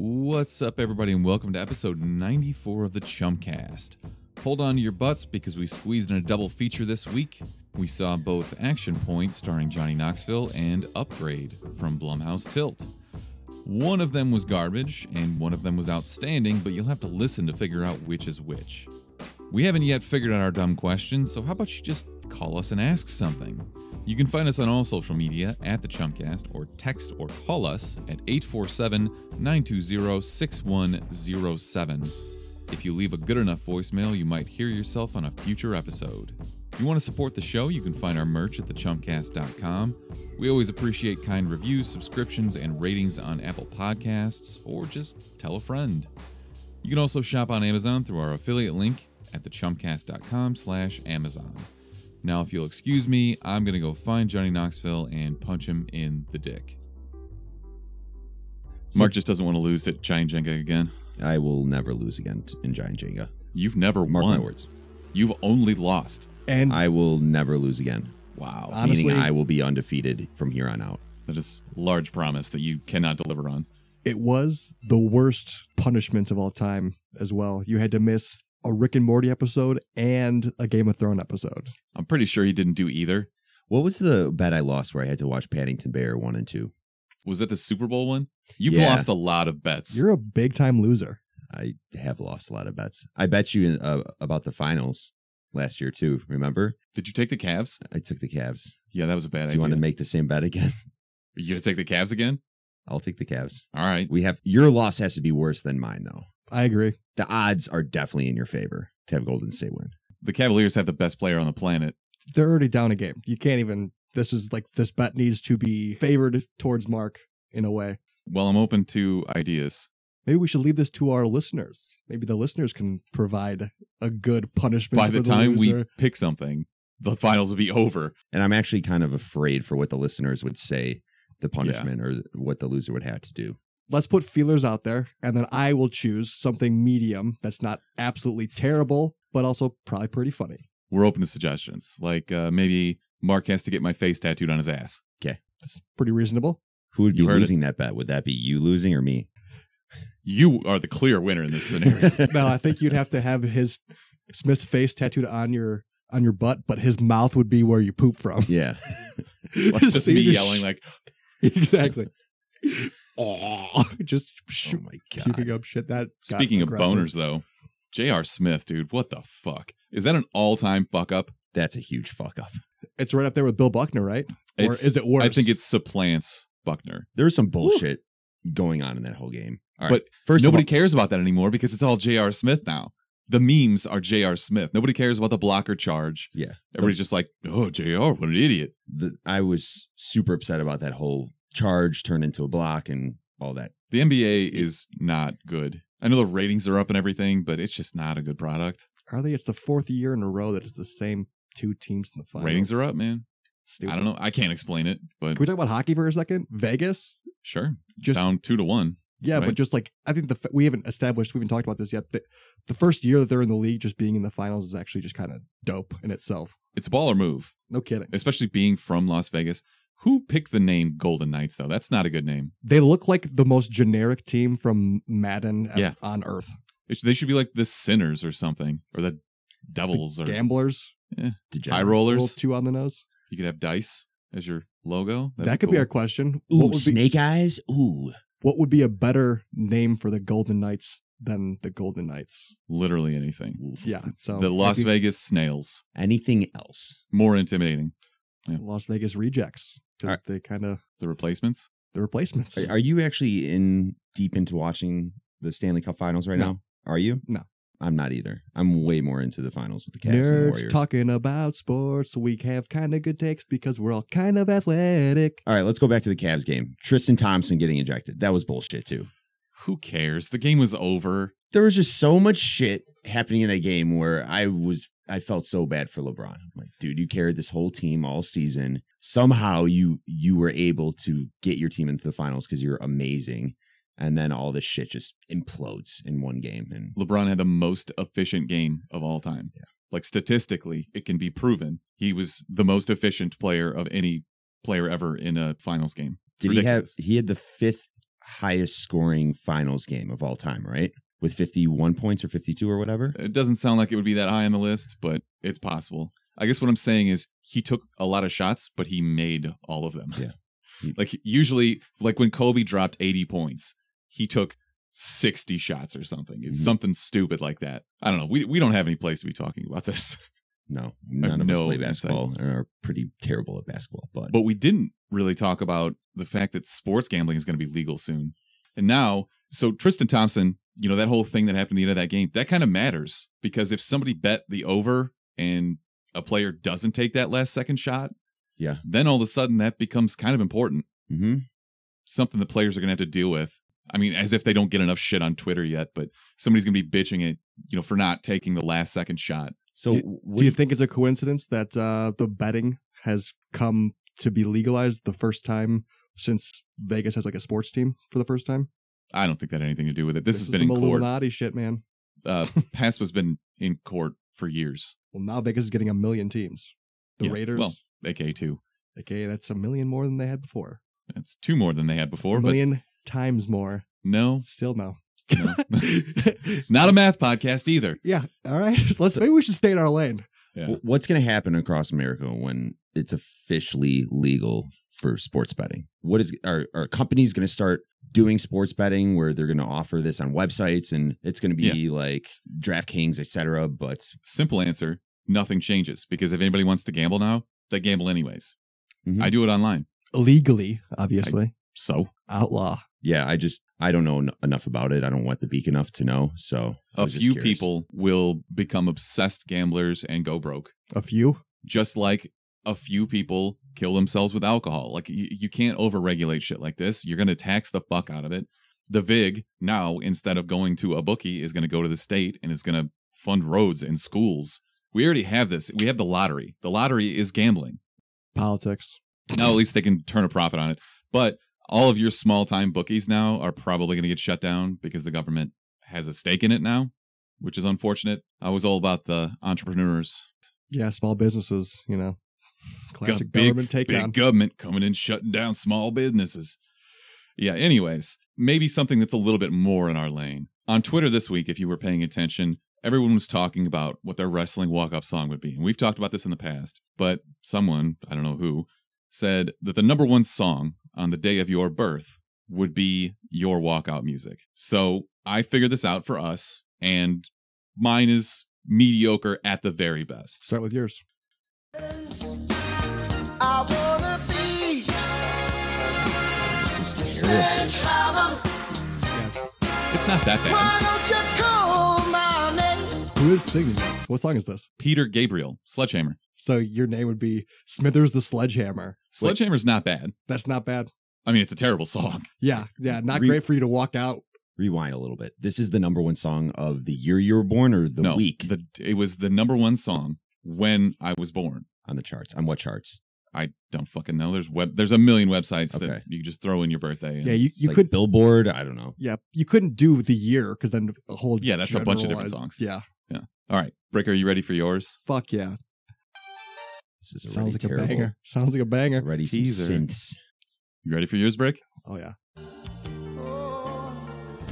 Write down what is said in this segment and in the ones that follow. What's up, everybody, and welcome to episode 94 of the Chumpcast. Hold on to your butts because we squeezed in a double feature this week. We saw both Action Point, starring Johnny Knoxville, and Upgrade from Blumhouse Tilt. One of them was garbage, and one of them was outstanding, but you'll have to listen to figure out which is which. We haven't yet figured out our dumb questions, so how about you just call us and ask something? You can find us on all social media at the Chumpcast, or text or call us at 847-920-6107. If you leave a good enough voicemail, you might hear yourself on a future episode. If you want to support the show, you can find our merch at thechumpcast.com. We always appreciate kind reviews, subscriptions, and ratings on Apple Podcasts, or just tell a friend. You can also shop on Amazon through our affiliate link at thechumpcast.com/Amazon. Now, if you'll excuse me, I'm going to go find Johnny Knoxville and punch him in the dick. Mark just doesn't want to lose at Giant Jenga again. I will never lose again in Giant Jenga. You've never won. Mark my words. You've only lost. And I will never lose again. Wow. Honestly, meaning I will be undefeated from here on out. That is a large promise that you cannot deliver on. It was the worst punishment of all time as well. You had to miss a Rick and Morty episode and a Game of Thrones episode. I'm pretty sure he didn't do either. What was the bet I lost where I had to watch Paddington Bear 1 and 2? Was that the Super Bowl one? You've lost a lot of bets. You're a big-time loser. I have lost a lot of bets. I bet you about the finals last year, too. Remember? Did you take the Cavs? I took the Cavs. Yeah, that was a bad idea. Do you want to make the same bet again? Are you going to take the Cavs again? I'll take the Cavs. All right. Your loss has to be worse than mine, though. I agree. The odds are definitely in your favor to have Golden State win. The Cavaliers have the best player on the planet. They're already down a game. You can't even... This bet needs to be favored towards Mark in a way. Well, I'm open to ideas. Maybe we should leave this to our listeners. Maybe the listeners can provide a good punishment. By the time we pick something, the finals will be over. And I'm actually kind of afraid for what the listeners would say the punishment or what the loser would have to do. Let's put feelers out there, and then I will choose something medium that's not absolutely terrible, but also probably pretty funny. We're open to suggestions, like maybe Mark has to get my face tattooed on his ass. Okay. That's pretty reasonable. Who would be losing that bet? Would that be you losing or me? You are the clear winner in this scenario. No, I think you'd have to have Smith's face tattooed on your butt, but his mouth would be where you poop from. Yeah. Like just me yelling like... Exactly. Oh, just puking up shit. That Speaking of boners, though, J.R. Smith, dude, what the fuck? Is that an all-time fuck-up? That's a huge fuck-up. It's right up there with Bill Buckner, right? Or is it worse? I think it supplants Buckner. There's some bullshit going on in that whole game. All right. But first nobody cares about that anymore because it's all J.R. Smith now. The memes are J.R. Smith. Nobody cares about the blocker charge. Yeah. Everybody's just like, oh, J.R., what an idiot. I was super upset about that whole charge turned into a block and all that. The NBA is not good. I know the ratings are up and everything, but it's just not a good product. Are they? It's the fourth year in a row that it's the same two teams in the finals. Ratings are up, man. Stupid. I don't know. I can't explain it. But can we talk about hockey for a second? Vegas? Sure. Just down 2-1. Yeah, right? But just like, I think we haven't talked about this yet. The first year that they're in the league, just being in the finals is actually just kind of dope in itself. It's a baller move. No kidding. Especially being from Las Vegas. Who picked the name Golden Knights, though? That's not a good name. They look like the most generic team from Madden on Earth. They should be like the Sinners or something, or the Devils. The Gamblers. Yeah. Eye Rollers. Two on the nose. You could have dice as your logo. That could be our question. Ooh, Snake Eyes. Ooh. What would be a better name for the Golden Knights than the Golden Knights? Literally anything. Yeah. So the Las Vegas Snails. Anything else. More intimidating. Yeah. Las Vegas Rejects. Because they kind of... The Replacements? The Replacements. Are you actually deep into watching the Stanley Cup Finals right now? Are you? No. I'm not either. I'm way more into the finals with the Cavs and the Warriors. Talking about sports. We have kind of good takes because we're all kind of athletic. All right, let's go back to the Cavs game. Tristan Thompson getting ejected. That was bullshit, too. Who cares? The game was over. There was just so much shit happening in that game where I felt so bad for LeBron. I'm like, dude, you carried this whole team all season. Somehow you were able to get your team into the finals because you're amazing. And then all this shit just implodes in one game. And LeBron had the most efficient game of all time. Yeah. Like statistically, it can be proven. He was the most efficient player of any player ever in a finals game. He had the fifth highest scoring finals game of all time, right? With 51 points or 52 or whatever. It doesn't sound like it would be that high on the list, but it's possible. I guess what I'm saying is he took a lot of shots, but he made all of them. Yeah. Like usually, like when Kobe dropped 80 points, he took 60 shots or something. It's something stupid like that. I don't know. We don't have any place to be talking about this. No, none of us play basketball and are pretty terrible at basketball. But we didn't really talk about the fact that sports gambling is going to be legal soon. And now, so Tristan Thompson, you know, that whole thing that happened at the end of that game, that kind of matters, because if somebody bet the over and a player doesn't take that last second shot, yeah, then all of a sudden that becomes kind of important. Mm-hmm. Something the players are going to have to deal with. I mean, as if they don't get enough shit on Twitter yet, but somebody's going to be bitching it, you know, for not taking the last second shot. So do you think it's a coincidence that the betting has come to be legalized the first time since Vegas has like a sports team for the first time? I don't think that had anything to do with it. This has been in court. Illuminati shit, man. PASPA has been in court for years. Well, now Vegas is getting a million teams. The Raiders. Well, aka two. Okay, that's a million more than they had before. That's two more than they had before. A million times more. No. Still no. No. Not a math podcast either. Yeah. All right. Maybe we should stay in our lane. Yeah. What's going to happen across America when it's officially legal for sports betting? Are companies going to start doing sports betting where they're going to offer this on websites, and it's going to be like DraftKings, etc.? But simple answer, nothing changes, because if anybody wants to gamble now, they gamble anyways. Mm-hmm. I do it online. Illegally, obviously. Outlaw. Yeah, I don't know enough about it. I don't want the beak enough to know. So a few people will become obsessed gamblers and go broke. A few? Just like a few people kill themselves with alcohol. Like you can't overregulate shit like this. You're going to tax the fuck out of it. The VIG now, instead of going to a bookie, is going to go to the state and is going to fund roads and schools. We already have this. We have the lottery. The lottery is gambling. Politics. Now at least they can turn a profit on it. But all of your small-time bookies now are probably going to get shut down because the government has a stake in it now, which is unfortunate. I was all about the entrepreneurs. Yeah, small businesses, you know. Classic government takedown. Big government coming in, shutting down small businesses. Yeah, anyways, maybe something that's a little bit more in our lane. On Twitter this week, if you were paying attention, everyone was talking about what their wrestling walk-up song would be. And we've talked about this in the past, but someone, I don't know who, said that the number one song on the day of your birth would be your walkout music. So I figured this out for us, and mine is mediocre at the very best. Start with yours. I wanna be. This is terrible. Yeah. It's not that bad. Why don't you call my name? Who is singing this? What song is this? Peter Gabriel, Sledgehammer. So your name would be Smithers the Sledgehammer. Sledgehammer's not bad. That's not bad. I mean, it's a terrible song. Yeah, yeah, not great for you to walk out. Rewind a little bit. This is the number one song of the year you were born, or the week? It was the number one song when I was born. On the charts. On what charts? I don't fucking know. There's a million websites that you just throw in your birthday. Yeah, you could like Billboard. I don't know. Yeah, you couldn't do the year because then a whole that's a bunch of different songs. Yeah, yeah. All right, Brick, are you ready for yours? Fuck yeah. This is sounds like terrible. A banger. Sounds like a banger. Ready for synths. You ready for yours, Brick? Oh, yeah.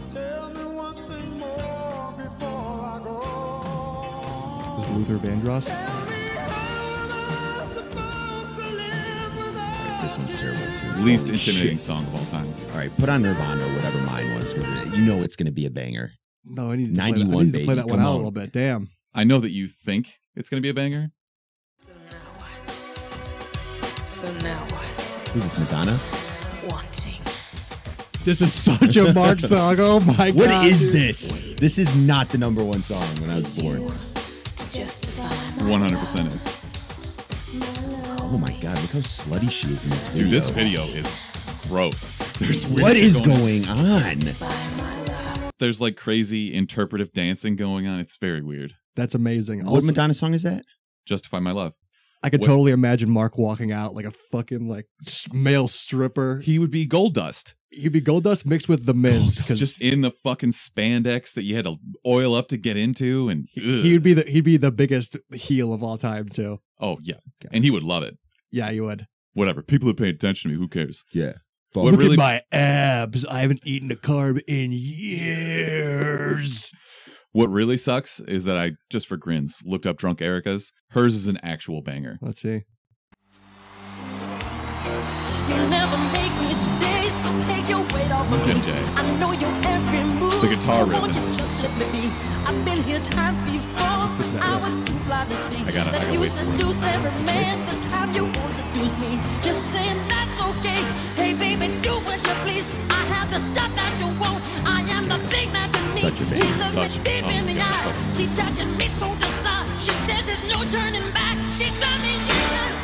Tell me one thing more before I go. Is Luther Vandross? This one's terrible, too. Least intimidating song of all time. All right, put on Nirvana or whatever mine was, because you know it's going to be a banger. No, I need to play that one out a little bit. Damn. I know that you think it's going to be a banger. So now what? Who's this, Madonna? Wanting. This is such a Mark song. Oh my God. What is this? This is not the number one song when I was born. 100% is. Oh my God, look how slutty she is in this video. Dude, this video is gross. What is going on? There's like crazy interpretive dancing going on. It's very weird. That's amazing. What Madonna song is that? Justify My Love. I could totally imagine Mark walking out like a fucking like male stripper. He would be Gold Dust. He'd be Gold Dust mixed with The Miz, just in the fucking spandex that you had to oil up to get into, and he'd be the biggest heel of all time too. Oh yeah, and he would love it. Yeah, he would. Whatever. People are paying attention to me. Who cares? Yeah. fuck. Look at my abs. I haven't eaten a carb in years. What really sucks is that I, just for grins, looked up Drunk Erica's. Hers is an actual banger. Let's see. You never make mistakes, so take your weight off of me. I know your every move. The guitar rhythm. I've been here times before. I was too blind to see. I gotta you seduce every man. This time you won't seduce me. Just saying that's okay. Hey baby, do what you please. I have the stuff that you want. I am the thing that you need. She looks me deep in the eyes. She touching me so to start. She says there's no turning back. She got me in the eye.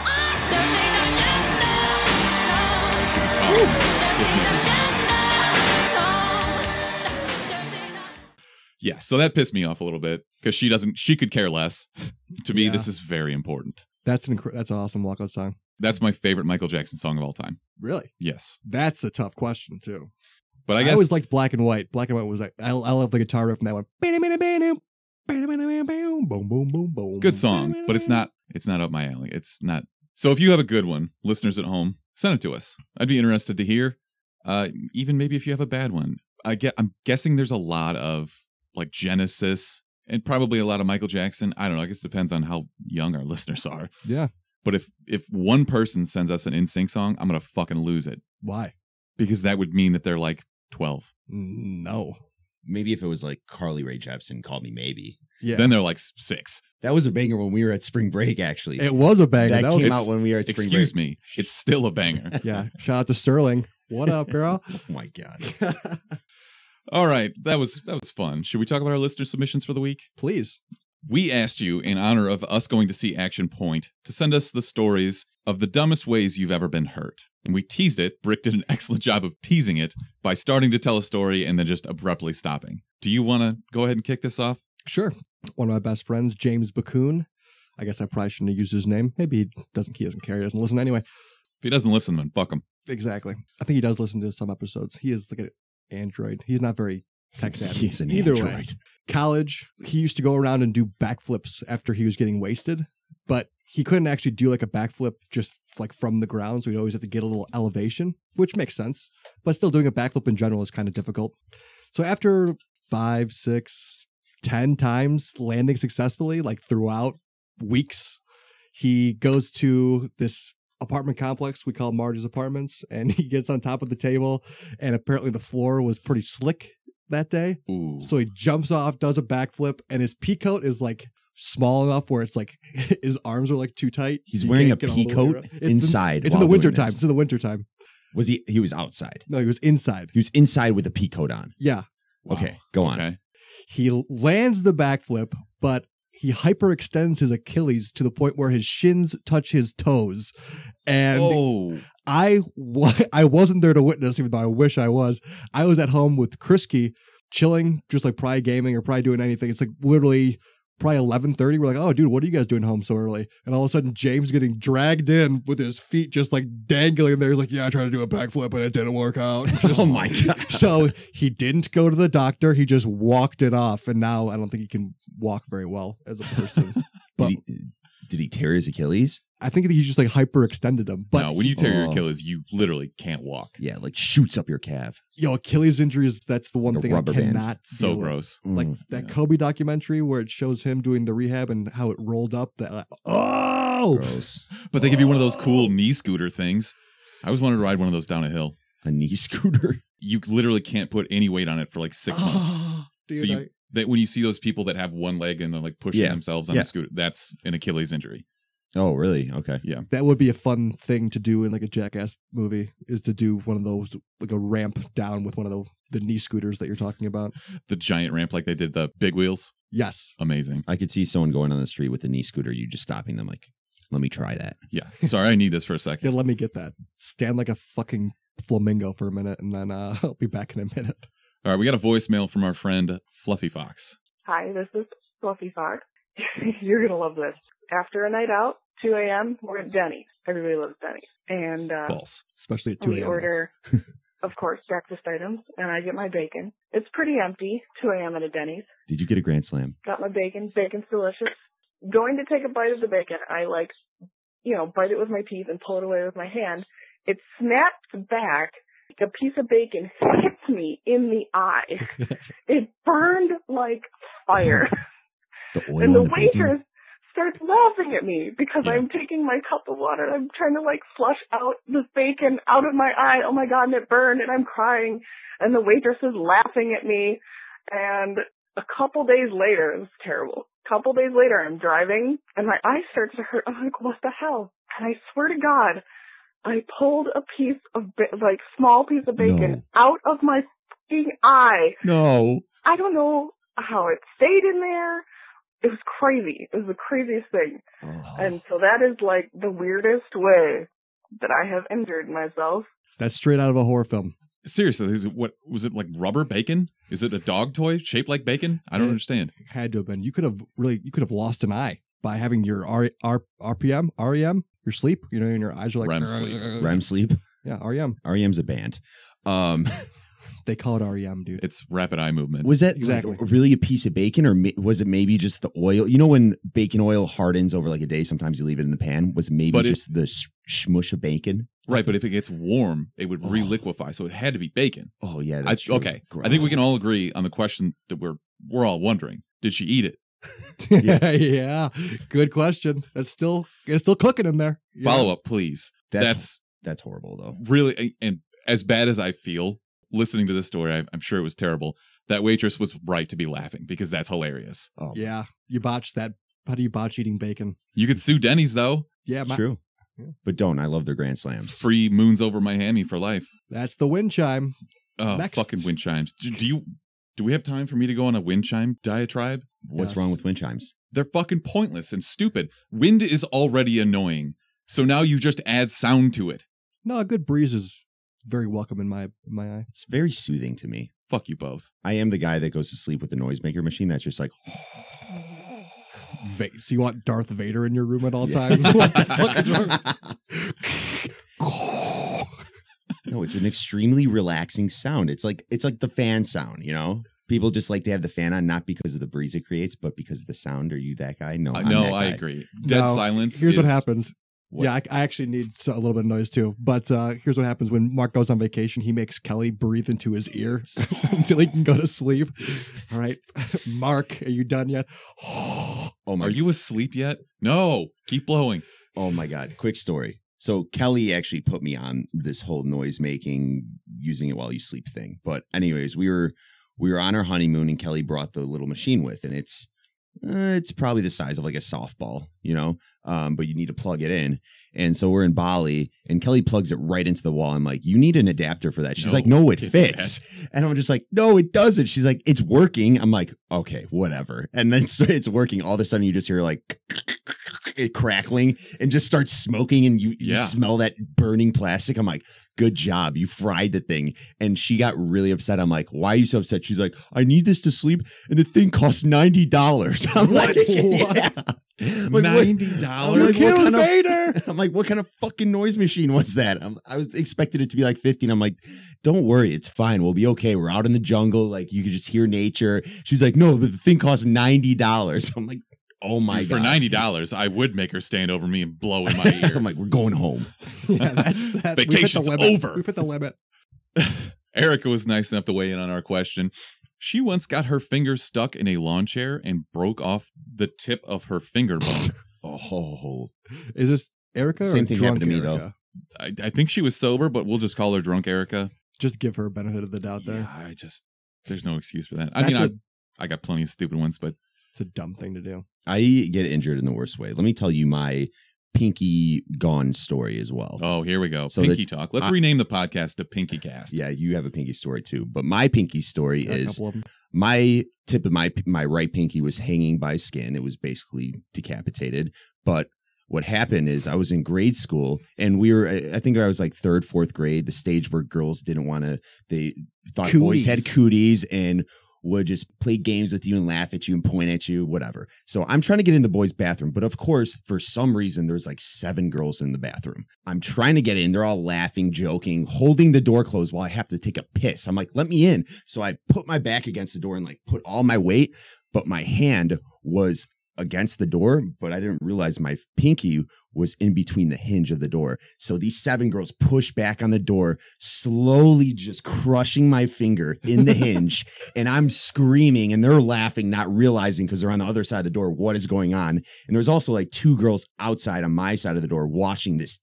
Yeah, so that pissed me off a little bit because she doesn't. She could care less. To me, this is very important. That's an awesome walkout song. That's my favorite Michael Jackson song of all time. Really? Yes. That's a tough question too. But I guess I always liked Black and White. Black and White was like I love the guitar riff from that one. Good song, but it's not up my alley. It's not. So if you have a good one, listeners at home, send it to us. I'd be interested to hear. Even maybe if you have a bad one. I'm guessing there's a lot of like Genesis and probably a lot of Michael Jackson. I don't know. I guess it depends on how young our listeners are. Yeah. But if one person sends us an NSYNC song, I'm going to fucking lose it. Why? Because that would mean that they're like 12. No. Maybe if it was like Carly Rae Jepsen, Call Me Maybe. Yeah. Then they're like 6. That was a banger when we were at spring break, actually. It was a banger. That came out when we were at spring break. Excuse me. It's still a banger. Yeah. Shout out to Sterling. What up, girl? Oh, my God. All right. That was fun. Should we talk about our listener submissions for the week? Please. We asked you, in honor of us going to see Action Point, to send us the stories of the dumbest ways you've ever been hurt. And we teased it. Brick did an excellent job of teasing it by starting to tell a story and then just abruptly stopping. Do you want to go ahead and kick this off? Sure. One of my best friends, James Bakun. I guess I probably shouldn't have used his name. Maybe he doesn't care. He doesn't listen anyway. If he doesn't listen, then fuck him. Exactly. I think he does listen to some episodes. He is like an android. He's not very tech savvy. He's an android. Either way, college, he used to go around and do backflips after he was getting wasted, but he couldn't actually do like a backflip just like from the ground, so he'd always have to get a little elevation, which makes sense, but still doing a backflip in general is kind of difficult. So after 5, 6, 10 times landing successfully, like throughout weeks, he goes to this apartment complex we call Marge's Apartments, and he gets on top of the table, and apparently the floor was pretty slick that day. Ooh. So he jumps off, does a backflip, and his pea coat is like small enough where it's like his arms are like too tight. He's wearing a pea coat inside. It's in the wintertime. It's in the wintertime. Was he? He was outside. No, he was inside. He was inside with a pea coat on. Yeah. Wow. Okay, go on. Okay. He lands the backflip, but he hyperextends his Achilles to the point where his shins touch his toes. And oh. I wasn't there to witness, even though I wish I was. I was at home with Krisky, chilling, just like probably gaming or probably doing anything. It's like literally probably 11:30. We're like, oh, dude, what are you guys doing home so early? And all of a sudden, James getting dragged in with his feet just like dangling in there. He's like, yeah, I tried to do a backflip, but it didn't work out. Oh, my God. So he didn't go to the doctor. He just walked it off. And now I don't think he can walk very well as a person. But did he tear his Achilles? I think he just like hyperextended him. But no, when you tear your Achilles, you literally can't walk. Yeah, like shoots up your calf. Yo, Achilles injuries, that's the one thing I cannot do. So gross. Like that Kobe documentary where it shows him doing the rehab and how it rolled up. That like, oh! Gross. But they give you one of those cool knee scooter things. I always wanted to ride one of those down a hill. A knee scooter? You literally can't put any weight on it for like 6 months. Dude, so when you see those people that have one leg and they're like pushing themselves on a scooter, that's an Achilles injury. Oh, really? Okay. Yeah. That would be a fun thing to do in like a Jackass movie, is to do one of those, like a ramp down with one of the knee scooters that you're talking about. The giant ramp like they did the big wheels? Yes. Amazing. I could see someone going on the street with a knee scooter, you just stopping them like, let me try that. Yeah. Sorry, I need this for a second. Yeah, let me get that. Stand like a fucking flamingo for a minute, and then I'll be back in a minute. All right, we got a voicemail from our friend Fluffy Fox. Hi, this is Fluffy Fox. You're going to love this. After a night out, 2 a.m., we're at Denny's. Everybody loves Denny's. And balls, especially at 2 a.m. We order, of course, breakfast items, and I get my bacon. It's pretty empty, 2 a.m. at a Denny's. Did you get a Grand Slam? Got my bacon. Bacon's delicious. Going to take a bite of the bacon. I, like, you know, bite it with my teeth and pull it away with my hand. It snaps back a piece of bacon hit me in the eye. It burned like fire. And the waitress starts laughing at me because I'm taking my cup of water and I'm trying to, like, flush out this bacon out of my eye. Oh, my God, and it burned, and I'm crying. And the waitress is laughing at me. And a couple days later, it was terrible. A couple days later, I'm driving, and my eye starts to hurt. I'm like, what the hell? And I swear to God, I pulled a piece of, like, small piece of bacon out of my fucking eye. No. I don't know how it stayed in there. It was crazy. It was the craziest thing. Oh. And so that is, like, the weirdest way that I have injured myself. That's straight out of a horror film. Seriously, is it, what was it, like rubber bacon? Is it a dog toy shaped like bacon? I don't understand. It had to have been. You could have really, you could have lost an eye by having your REM, your sleep. You know, and your eyes are like REM sleep. REM sleep. Yeah, REM. REM's a band. They call it REM, dude. It's rapid eye movement. Was that exactly like really a piece of bacon, or was it maybe just the oil? You know, when bacon oil hardens over like a day, sometimes you leave it in the pan. Was it maybe just the smush of bacon? Right, but if it gets warm, it would reliquify, so it had to be bacon. Oh, yeah, that's true. Okay, gross. I think we can all agree on the question that we're all wondering. Did she eat it? yeah, good question. It's still cooking in there. Yeah. Follow-up, please. That's horrible, though. Really, and as bad as I feel listening to this story, I'm sure it was terrible. That waitress was right to be laughing because that's hilarious. Oh. Yeah, you botched that. How do you botch eating bacon? You could sue Denny's, though. Yeah, true. But don't. I love their grand slams. Free moons over my hammy for life. That's the wind chime. Oh, next. Fucking wind chimes. Do we have time for me to go on a wind chime diatribe? What's wrong with wind chimes? They're fucking pointless and stupid. Wind is already annoying. So now you just add sound to it. No, a good breeze is very welcome in my eye. It's very soothing to me. Fuck you both. I am the guy that goes to sleep with the noisemaker machine that's just like... So you want Darth Vader in your room at all times? What the fuck is wrong? No, it's an extremely relaxing sound. It's like the fan sound, you know? People just like to have the fan on, not because of the breeze it creates, but because of the sound. Are you that guy? No, I'm that guy. I agree. Dead silence. Here's what happens. What? Yeah, I actually need a little bit of noise too. But here's what happens when Mark goes on vacation. He makes Kelly breathe into his ear until he can go to sleep. All right, Mark, are you done yet? Oh my! Are you asleep yet? No, keep blowing. Oh my God! Quick story. So Kelly actually put me on this whole noise making, using it while you sleep thing. But anyways, we were on our honeymoon, and Kelly brought the little machine with, and it's probably the size of like a softball, you know, but you need to plug it in. And so we're in Bali and Kelly plugs it right into the wall. I'm like, you need an adapter for that. She's like, no, it fits. And I'm just like, no, it doesn't. She's like, it's working. I'm like, okay, whatever. And then so it's working. All of a sudden you just hear like it crackling and just starts smoking and you smell that burning plastic. I'm like, good job. You fried the thing. And she got really upset. I'm like, why are you so upset? She's like, I need this to sleep. And the thing costs $90. I'm like, what? Yeah. Like, $90? I'm like, what kind of fucking noise machine was that? I was expected it to be like 15. I'm like, don't worry. It's fine. We'll be okay. We're out in the jungle. Like you can just hear nature. She's like, no, the thing costs $90. I'm like, oh my God. For $90, I would make her stand over me and blow in my ear. I'm like, we're going home. Yeah, that's vacation's over. We put the limit. Erica was nice enough to weigh in on our question. She once got her finger stuck in a lawn chair and broke off the tip of her finger bone. Oh. Is this Erica? Same thing happened to me, though. I think she was sober, but we'll just call her drunk Erica. Just give her a benefit of the doubt there. There's no excuse for that. I mean, I got plenty of stupid ones, but. It's a dumb thing to do. I get injured in the worst way. Let me tell you my pinky gone story as well. Oh, here we go. So pinky talk. Let's rename the podcast to Pinky Cast. Yeah, you have a pinky story too. But my pinky story is my tip of my right pinky was hanging by skin. It was basically decapitated. But what happened is I was in grade school and we were, I think I was like third, fourth grade, the stage where girls didn't want to, they thought boys had cooties and would just play games with you and laugh at you and point at you, whatever. So I'm trying to get in the boys' bathroom. But of course, for some reason, there's like 7 girls in the bathroom. I'm trying to get in. They're all laughing, joking, holding the door closed while I have to take a piss. I'm like, let me in. So I put my back against the door and like put all my weight. But my hand was against the door, but I didn't realize my pinky was in between the hinge of the door. So these seven girls pushed back on the door, slowly just crushing my finger in the hinge, and I'm screaming and they're laughing, not realizing because they're on the other side of the door what is going on. And there's also like two girls outside on my side of the door watching this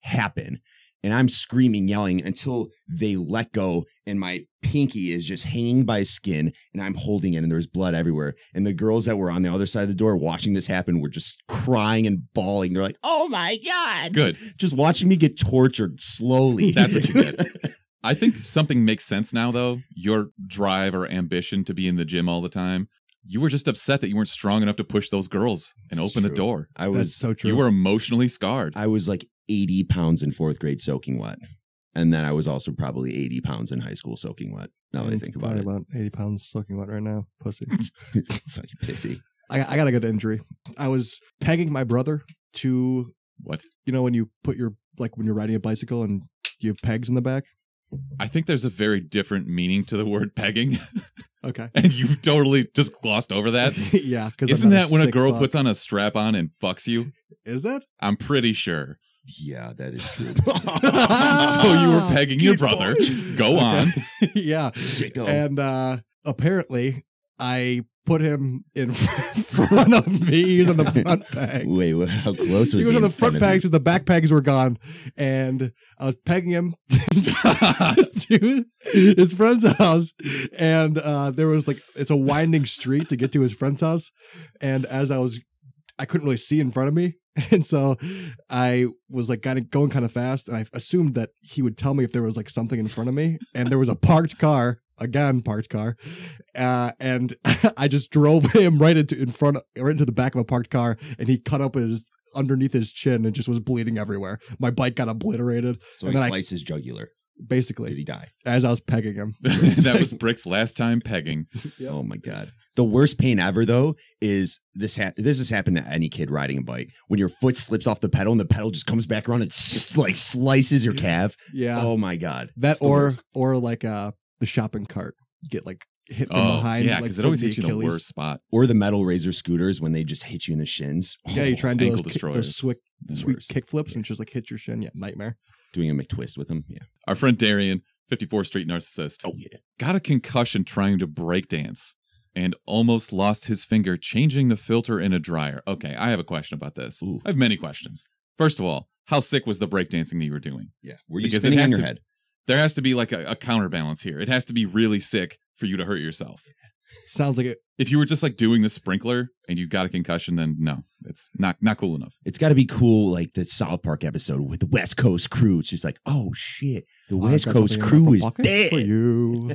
happen. And I'm screaming, yelling until they let go. And my pinky is just hanging by skin and I'm holding it and there's blood everywhere. And the girls that were on the other side of the door watching this happen were just crying and bawling. They're like, oh, my God. Good. Just watching me get tortured slowly. That's what you did. I think something makes sense now, though. Your drive or ambition to be in the gym all the time. You were just upset that you weren't strong enough to push those girls and open the door. I was. That's so true. You were emotionally scarred. I was like 80 pounds in fourth grade soaking wet, and then I was also probably 80 pounds in high school soaking wet. Now that I think about it, about 80 pounds soaking wet right now, pussy. Fucking pissy. I got a good injury. I was pegging my brother to what? You know when you put your, like when you're riding a bicycle and you have pegs in the back. I think there's a very different meaning to the word pegging. Okay. And you've totally just glossed over that. Yeah. Isn't that when a girl puts on a strap on and fucks you? Is that? I'm pretty sure. Yeah, that is true. So you were pegging your brother. Go on. Yeah. And apparently I put him in front of me. He was on the front peg. Wait, how close was he? He was on the front pegs, so the back pegs were gone. And I was pegging him to his friend's house. And there was like, it's a winding street to get to his friend's house. And as I couldn't really see in front of me. And so I was like going kind of fast. And I assumed that he would tell me if there was like something in front of me. And there was a parked car, and I just drove him right into the back of a parked car. And he cut up underneath his chin and just was bleeding everywhere. My bike got obliterated. So he sliced his jugular. Basically. Did he die? As I was pegging him. That was Brick's last time pegging. Yep. Oh, my God. The worst pain ever, though, is this has happened to any kid riding a bike. When your foot slips off the pedal and the pedal just comes back around and like slices your calf. Yeah. Oh, my God. That or like the shopping cart. You get like hit from behind. Yeah, because it always hits you in the worst spot. Or the metal razor scooters when they just hit you in the shins. Yeah, oh, you try and do those sweet kick flips and just like hit your shin. Yeah, nightmare. Doing a McTwist with him. Yeah. Our friend Darian, 54th Street narcissist. Oh, yeah. Got a concussion trying to breakdance. And almost lost his finger changing the filter in a dryer. Okay, I have a question about this. Ooh. I have many questions. First of all, how sick was the breakdancing that you were doing? Yeah, were you spinning on your head? There has to be like a counterbalance here. It has to be really sick for you to hurt yourself. Yeah. Sounds like it. If you were just like doing the sprinkler and you got a concussion, then no, it's not cool enough. It's got to be cool, like the South Park episode with the West Coast crew. It's just like, oh shit, the West Coast crew is dead for you.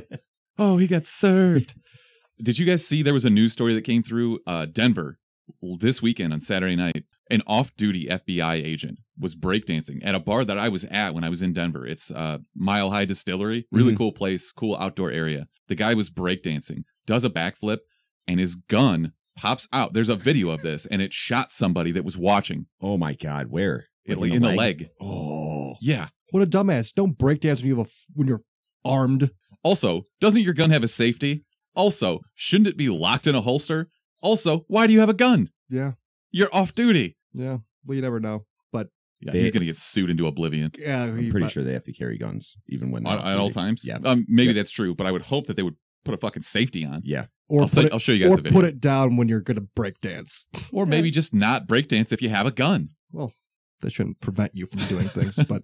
Oh, he got served. Did you guys see there was a news story that came through Denver this weekend on Saturday night? An off-duty FBI agent was breakdancing at a bar that I was at when I was in Denver. It's Mile High Distillery. Really cool place, cool outdoor area. The guy was breakdancing, does a backflip, and his gun pops out. There's a video of this, and it shot somebody that was watching. Oh, my God. Where? Like in the leg. Oh. Yeah. What a dumbass. Don't breakdance when you're armed. Also, doesn't your gun have a safety? Also, shouldn't it be locked in a holster? Also, why do you have a gun? Yeah. You're off duty. Yeah. Well, you never know. But yeah, he's going to get sued into oblivion. Yeah. I'm pretty sure they have to carry guns even when at all times. Yeah. Maybe that's true, but I would hope that they would put a fucking safety on. Yeah. Or I'll show you guys the video. Or put it down when you're going to breakdance. Or maybe just not breakdance if you have a gun. Well, that shouldn't prevent you from doing things, but.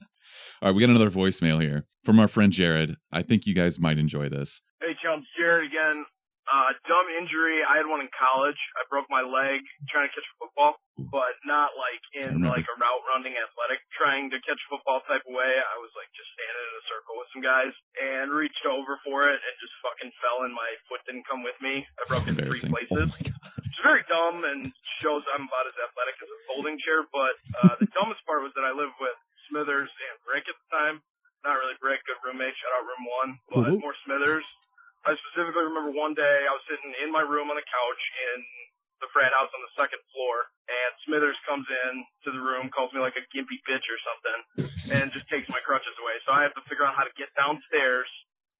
All right, we got another voicemail here from our friend Jared. I think you guys might enjoy this. Hey, chumps, Jared again. Dumb injury. I had one in college. I broke my leg trying to catch a football, but not like in like a route running athletic trying to catch a football type of way. I was like just standing in a circle with some guys and reached over for it and just fucking fell and my foot didn't come with me. I broke it in 3 places. Oh, it's very dumb and shows I'm about as athletic as a folding chair, but the dumbest part was that I lived with Smithers and Rick at the time. Not really Rick, good roommate, shout out room 1, but more Smithers. I specifically remember one day I was sitting in my room on the couch in the frat house on the 2nd floor, and Smithers comes in to the room, calls me like a gimpy bitch or something, and just takes my crutches away. So I have to figure out how to get downstairs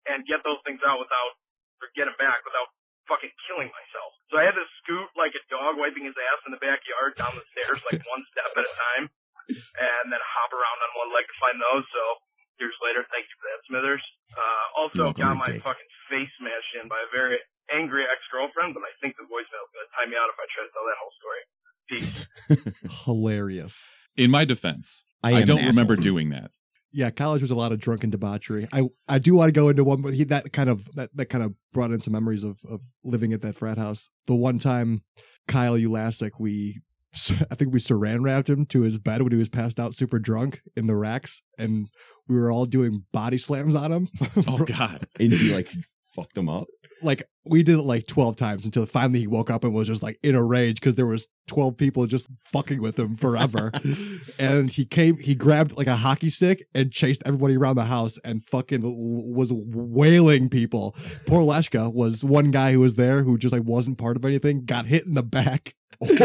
and get those things out without, or get them back without fucking killing myself. So I had to scoot like a dog wiping his ass in the backyard down the stairs, like one step at a time, and then hop around on one leg to find those. So years later, thank you for that, Smithers. Also got my fucking face smashed in by a very angry ex-girlfriend, but I think the voicemail's going to time me out if I try to tell that whole story. Peace. Hilarious. In my defense, I don't remember doing that. Yeah, college was a lot of drunken debauchery. I do want to go into one, but that kind of brought in some memories of living at that frat house. The one time, Kyle Ulasek, I think we saran wrapped him to his bed when he was passed out, super drunk in the racks, and we were all doing body slams on him. Oh God! And he like fucked him up. Like we did it like 12 times until finally he woke up and was just like in a rage because there was 12 people just fucking with him forever. And he grabbed like a hockey stick and chased everybody around the house and fucking was wailing people. Poor Leshka was one guy who was there who just like wasn't part of anything, got hit in the back. Like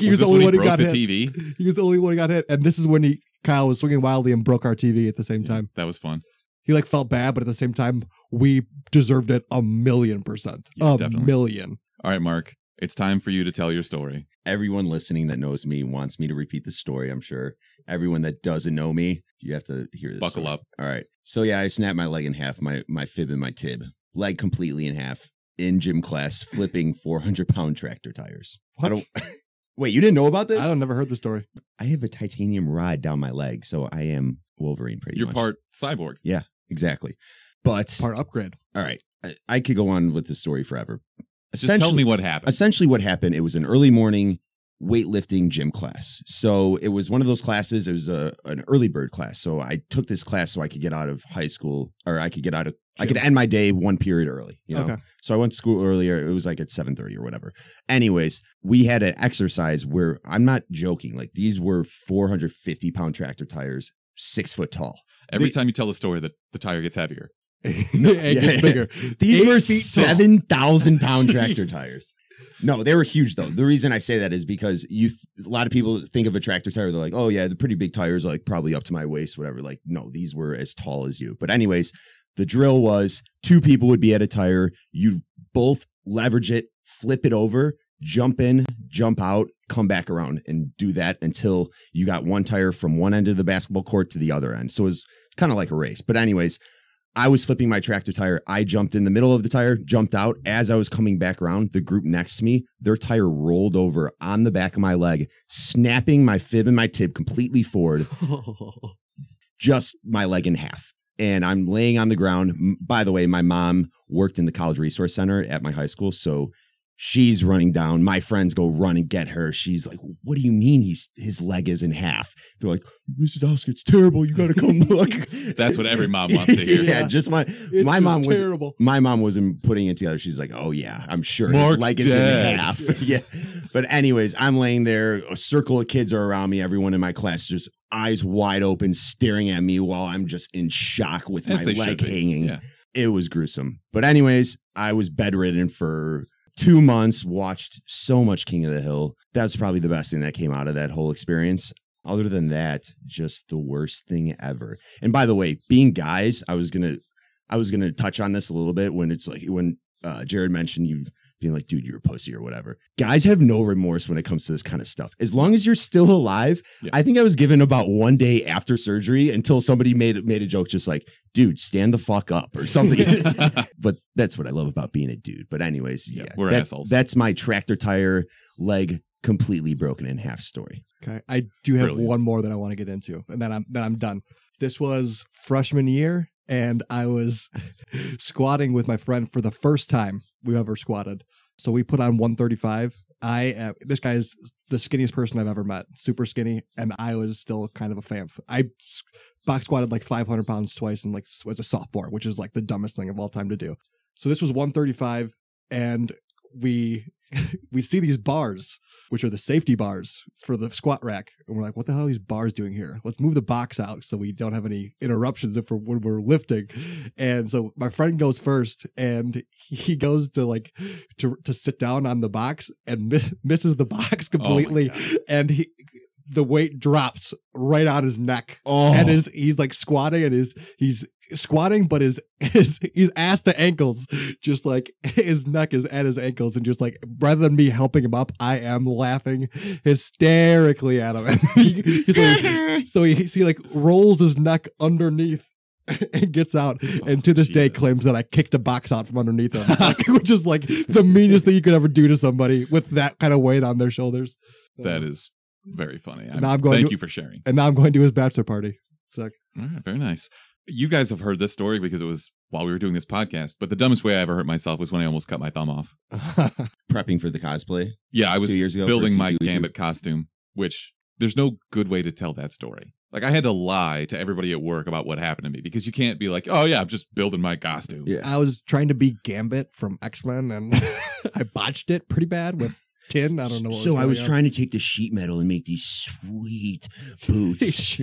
he was the only one who got hit. He was the only one who got hit. And this is when Kyle was swinging wildly and broke our TV at the same time. That was fun. He like felt bad, but at the same time, we deserved it 1,000,000%. Yeah, definitely. All right, Mark, it's time for you to tell your story. Everyone listening that knows me wants me to repeat the story, I'm sure. Everyone that doesn't know me, you have to hear this. Buckle up. All right. So, yeah, I snapped my leg in half, my fib and my tib. Leg completely in half in gym class, flipping 400-pound tractor tires. What? Wait, you didn't know about this? I never heard the story. I have a titanium rod down my leg, so I am Wolverine pretty much. You're part cyborg. Yeah, exactly. But part upgrade. All right. I could go on with this story forever. Just tell me what happened. Essentially what happened, it was an early morning weightlifting gym class. So it was one of those classes. It was an early bird class. So I took this class so I could get out of high school, or I could get out of gym. I could end my day one period early. You know? Okay. So I went to school earlier. It was like at 7:30 or whatever. Anyways, we had an exercise where I'm not joking. Like these were 450-pound tractor tires, 6 foot tall. Every time you tell a story, the tire gets heavier. No, yeah, bigger. Yeah. These were 7,000-pound tractor tires. No, they were huge, though. The reason I say that is because a lot of people think of a tractor tire. They're like, oh, yeah, the pretty big tires, like probably up to my waist, whatever. Like, no, these were as tall as you. But anyways, the drill was two people would be at a tire. You'd both leverage it, flip it over, jump in, jump out, come back around, and do that until you got one tire from one end of the basketball court to the other end. So it was kind of like a race. But anyways, I was flipping my tractor tire. I jumped in the middle of the tire, jumped out. As I was coming back around, the group next to me, their tire rolled over on the back of my leg, snapping my fib and my tib completely forward, just my leg in half. And I'm laying on the ground. By the way, my mom worked in the college resource center at my high school. So she's running down. My friends go run and get her. She's like, what do you mean his leg is in half? They're like, Mrs. Oscar, it's terrible. You got to come look. That's what every mom wants to hear. Yeah, just my mom was terrible. My mom wasn't putting it together. She's like, oh, yeah, I'm sure his leg is in half. Yeah. But anyways, I'm laying there. A circle of kids are around me. Everyone in my class just eyes wide open, staring at me while I'm just in shock with my leg hanging. Yeah. It was gruesome. But anyways, I was bedridden for 2 months, watched so much King of the Hill. That's probably the best thing that came out of that whole experience. Other than that, just the worst thing ever. And by the way, being guys, I was gonna touch on this a little bit when it's like when Jared mentioned you being like, dude, you're a pussy or whatever. Guys have no remorse when it comes to this kind of stuff. As long as you're still alive. Yeah. I think I was given about 1 day after surgery until somebody made a joke just like, dude, stand the fuck up or something. But that's what I love about being a dude. But anyways, yeah, we're assholes. That's my tractor tire leg completely broken in half story. Okay. I do have one more that I want to get into, and then I'm done. This was freshman year, and I was squatting with my friend for the first time we've ever squatted. So we put on 135. This guy is the skinniest person I've ever met, super skinny, and I was still kind of a fam. I box squatted like 500 pounds twice and like was a sophomore, which is like the dumbest thing of all time to do. So this was 135, and we see these bars, which are the safety bars for the squat rack. And we're like, what the hell are these bars doing here? Let's move the box out so we don't have any interruptions when we're lifting. And so my friend goes first, and he goes to sit down on the box and misses the box completely. Oh, and the weight drops right on his neck. Oh. And he's like squatting, and he's squatting, but his ass to ankles, just like his neck is at his ankles, and just like rather than me helping him up, I am laughing hysterically at him. so he like rolls his neck underneath and gets out, and to this day claims that I kicked a box out from underneath him, which is like the meanest thing you could ever do to somebody with that kind of weight on their shoulders. That is very funny. Thank you for sharing. And now I'm going to his bachelor party. Sick. All right, very nice. You guys have heard this story because it was while we were doing this podcast, but the dumbest way I ever hurt myself was when I almost cut my thumb off. Prepping for the cosplay? Yeah, I was building my Gambit costume, which there's no good way to tell that story. Like, I had to lie to everybody at work about what happened to me, because you can't be like, oh, yeah, I'm just building my costume. Yeah. I was trying to be Gambit from X-Men, and I botched it pretty bad with tin. I don't know what. So I was trying to take the sheet metal and make these sweet boots.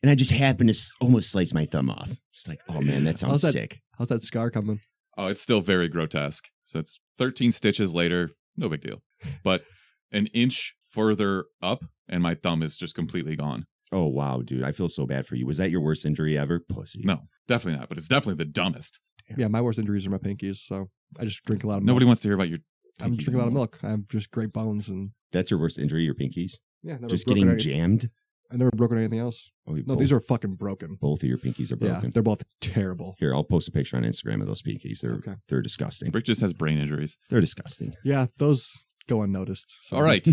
And I just happened to almost slice my thumb off. Just like, oh, man, that sounds sick. How's that scar coming? Oh, it's still very grotesque. So it's 13 stitches later. No big deal. But an inch further up, and my thumb is just completely gone. Oh, wow, dude. I feel so bad for you. Was that your worst injury ever? Pussy. No, definitely not. But it's definitely the dumbest. Damn. Yeah, my worst injuries are my pinkies. So I just drink a lot of milk. Nobody wants to hear about your pinkies. I'm drinking a lot of milk. I have just great bones. And that's your worst injury, your pinkies? Yeah. Never just getting jammed? I never broken anything else. Oh, no, these are fucking broken. Both of your pinkies are broken. Yeah, they're both terrible. Here, I'll post a picture on Instagram of those pinkies. They're disgusting. Rick just has brain injuries. They're disgusting. Yeah, those go unnoticed. So. All right.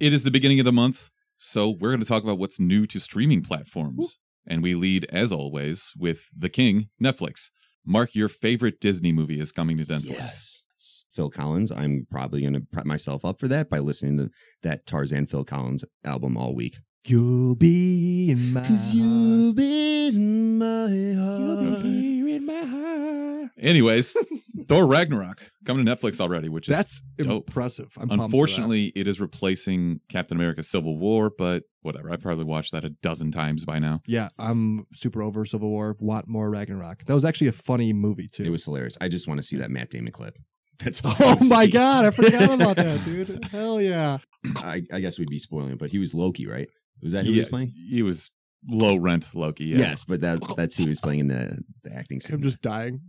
It is the beginning of the month, so we're going to talk about what's new to streaming platforms. Ooh. And we lead, as always, with the king, Netflix. Mark, your favorite Disney movie is coming to Netflix. Yes. Phil Collins. I'm probably going to prep myself up for that by listening to that Tarzan Phil Collins album all week. You'll be in my heart. You'll be in my heart. You'll be in my heart. Anyways, Thor Ragnarok coming to Netflix already, which is dope. Impressive. Unfortunately, it is replacing Captain America's Civil War, but whatever. I probably watched that a dozen times by now. Yeah, I'm super over Civil War. Want more Ragnarok. That was actually a funny movie, too. It was hilarious. I just want to see that Matt Damon clip. That's oh my God, I forgot about that, dude. Hell yeah. I guess we'd be spoiling it, but he was Loki, right? Was that who he was playing? He was low-rent Loki, yeah. Yes, but that's who he was playing in the acting scene. I'm just dying.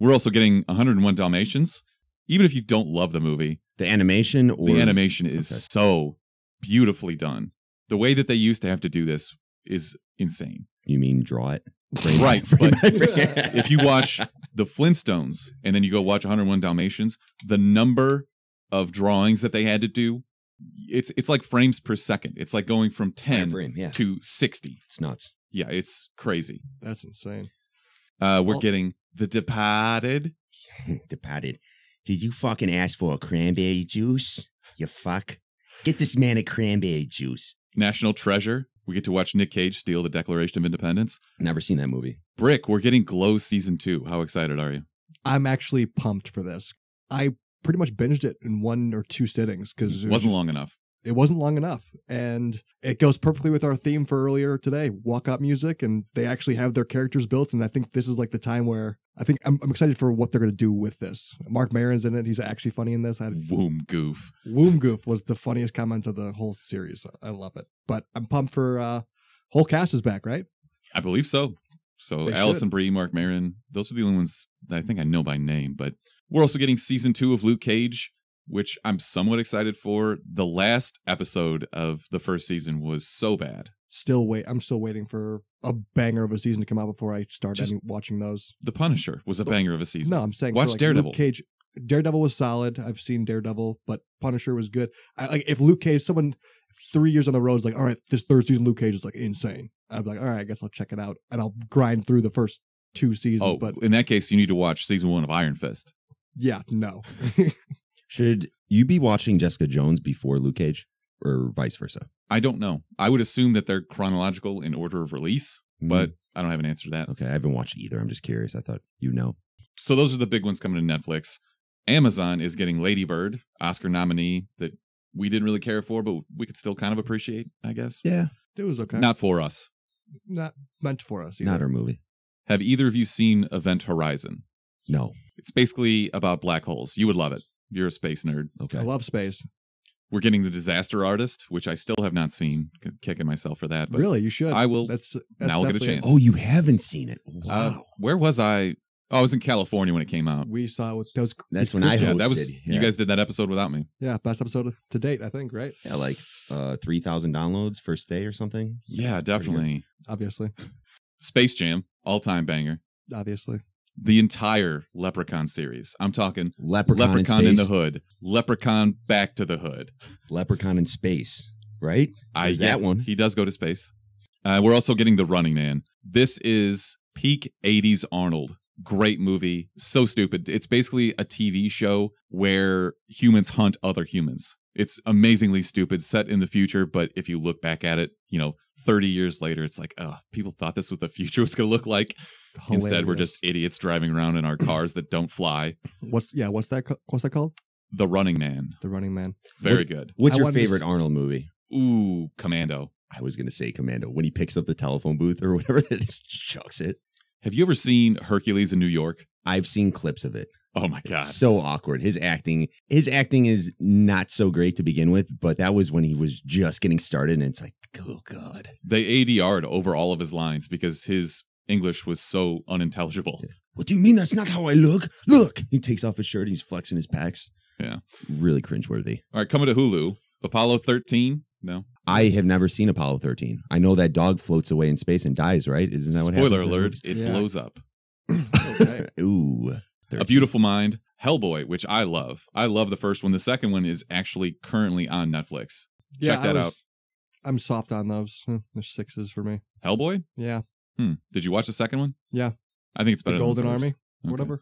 We're also getting 101 Dalmatians. Even if you don't love the movie. The animation? The animation is so beautifully done. The way that they used to have to do this is insane. You mean draw it? Right, but if you watch The Flintstones and then you go watch 101 Dalmatians, the number of drawings that they had to do, it's like frames per second. It's like going from 10 frame, to 60. It's nuts. Yeah, it's crazy. That's insane. We're getting The Departed. Departed. Did you fucking ask for a cranberry juice? You fuck. Get this man a cranberry juice. National Treasure. We get to watch Nick Cage steal the Declaration of Independence. Never seen that movie. Brick, we're getting Glow Season 2. How excited are you? I'm actually pumped for this. I pretty much binged it in one or two sittings because it wasn't long enough. It wasn't long enough. And it goes perfectly with our theme for earlier today, walk-up music, and they actually have their characters built. And I think this is like the time where I think I'm excited for what they're going to do with this. Mark Maron's in it. He's actually funny in this. Womb Goof. Womb Goof was the funniest comment of the whole series. I love it. But I'm pumped for whole cast is back, right? I believe so. So Allison Brie, Mark Maron, those are the only ones that I think I know by name, but... We're also getting season 2 of Luke Cage, which I'm somewhat excited for. The last episode of the first season was so bad. I'm still waiting for a banger of a season to come out before I start watching those. The Punisher was a banger of a season. No, I'm saying watch Daredevil. Luke Cage. Daredevil was solid. I've seen Daredevil, but Punisher was good. If Luke Cage, someone 3 years on the road is like, all right, this third season Luke Cage is like insane. I'd be like, all right, I guess I'll check it out, and I'll grind through the first two seasons. Oh, but in that case, you need to watch season 1 of Iron Fist. Yeah, no. Should you be watching Jessica Jones before Luke Cage or vice versa? I don't know. I would assume that they're chronological in order of release, but I don't have an answer to that. Okay, I haven't watched either. I'm just curious. I thought So those are the big ones coming to Netflix. Amazon is getting Lady Bird, Oscar nominee that we didn't really care for, but we could still kind of appreciate, I guess. Yeah, it was okay. Not for us. Not meant for us either. Not our movie. Have either of you seen Event Horizon? No. It's basically about black holes. You would love it. You're a space nerd. Okay. I love space. We're getting The Disaster Artist, which I still have not seen. Kicking myself for that. But really? You should. I will. That's now I'll get a chance. Oh, you haven't seen it? Wow. Where was I? Oh, I was in California when it came out. We saw it. That's when I hosted. That was, yeah. You guys did that episode without me. Yeah, best episode to date, I think, right? Yeah, like 3,000 downloads first day or something. Yeah, definitely. Obviously. Space Jam, all-time banger. Obviously. The entire Leprechaun series. I'm talking Leprechaun in the Hood, Leprechaun Back to the Hood, Leprechaun in Space, right? That one. He does go to space. We're also getting The Running Man. This is peak 80s Arnold. Great movie. So stupid. It's basically a TV show where humans hunt other humans. It's amazingly stupid, set in the future, but if you look back at it, 30 years later, it's like, oh, people thought this was the future was going to look like. Hilarious. Instead, we're just idiots driving around in our cars that don't fly. What's that called? The Running Man. The Running Man. Very good. What's your favorite Arnold movie? Ooh, Commando. I was going to say Commando. When he picks up the telephone booth or whatever, it just chucks it. Have you ever seen Hercules in New York? I've seen clips of it. Oh my God. It's so awkward. His acting is not so great to begin with, but that was when he was just getting started, and it's like, oh God. They ADR'd over all of his lines because his English was so unintelligible. What do you mean that's not how I look? Look! He takes off his shirt and he's flexing his pecs. Yeah. Really cringeworthy. All right, coming to Hulu, Apollo 13. No. I have never seen Apollo 13. I know that dog floats away in space and dies, right? Isn't that what happens? Spoiler alert, it blows up. Okay. Ooh. 13. A Beautiful Mind, Hellboy, which I love. I love the first one. The second one is actually currently on Netflix. Yeah, Check that out. I'm soft on those. There's sixes for me. Hellboy? Yeah. Did you watch the second one? Yeah. I think it's better than the Golden Army, whatever.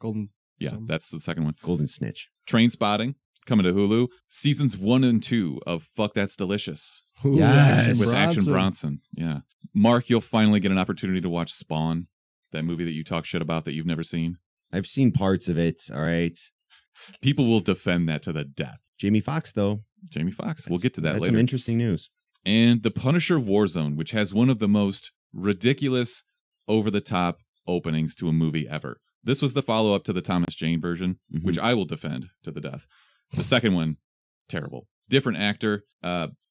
Golden. Yeah, something. That's the second one. Golden Snitch. Trainspotting, coming to Hulu. Seasons 1 and 2 of Fuck That's Delicious. Ooh, yes. With Action Bronson. Yeah. Mark, you'll finally get an opportunity to watch Spawn, that movie that you talk shit about that you've never seen. I've seen parts of it, all right? People will defend that to the death. Jamie Foxx, though. Jamie Foxx. We'll get to that later. That's some interesting news. And The Punisher Warzone, which has one of the most ridiculous, over-the-top openings to a movie ever. This was the follow-up to the Thomas Jane version, which I will defend to the death. The second one, terrible. Different actor,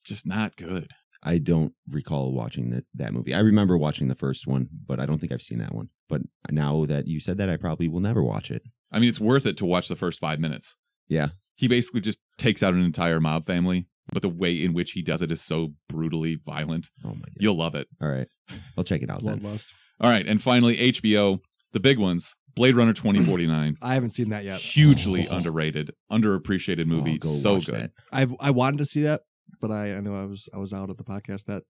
just not good. I don't recall watching that movie. I remember watching the first one, but I don't think I've seen that one. But now that you said that, I probably will never watch it. I mean, it's worth it to watch the first 5 minutes. Yeah. He basically just takes out an entire mob family, but the way in which he does it is so brutally violent. Oh my God. You'll love it. All right. I'll check it out then. Bloodlust. All right. And finally, HBO, the big ones, Blade Runner 2049. I haven't seen that yet. Hugely underrated, underappreciated movie. Oh, so good. That. I wanted to see that, but I know I was out at the podcast that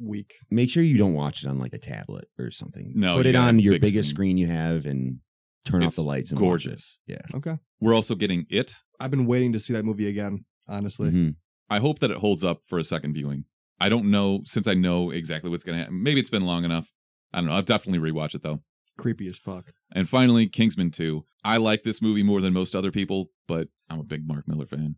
week. Make sure you don't watch it on like a tablet or something. No. Put it on your biggest screen you have and turn off the lights. And gorgeous. Yeah. Okay. We're also getting It. I've been waiting to see that movie again, honestly. I hope that it holds up for a second viewing. I don't know, since I know exactly what's going to happen. Maybe it's been long enough. I don't know. I'll definitely rewatch it, though. Creepy as fuck. And finally, Kingsman 2. I like this movie more than most other people, but I'm a big Mark Miller fan.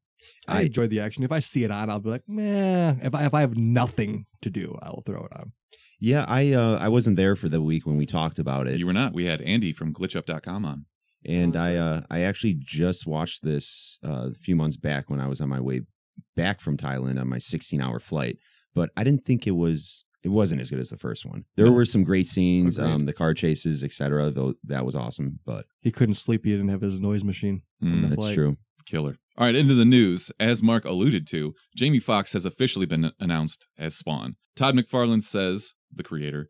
I enjoy the action. If I see it on, I'll be like, meh. If I have nothing to do, I'll throw it on. Yeah, I wasn't there for the week when we talked about it. You were not. We had Andy from glitchup.com on. And I actually just watched this a few months back when I was on my way back from Thailand on my 16-hour flight. But I didn't think it wasn't as good as the first one. There were some great scenes, the car chases, etc. Though that was awesome, but he couldn't sleep. He didn't have his noise machine. That's true. Killer. All right, into the news. As Mark alluded to, Jamie Foxx has officially been announced as Spawn. Todd McFarlane says, the creator,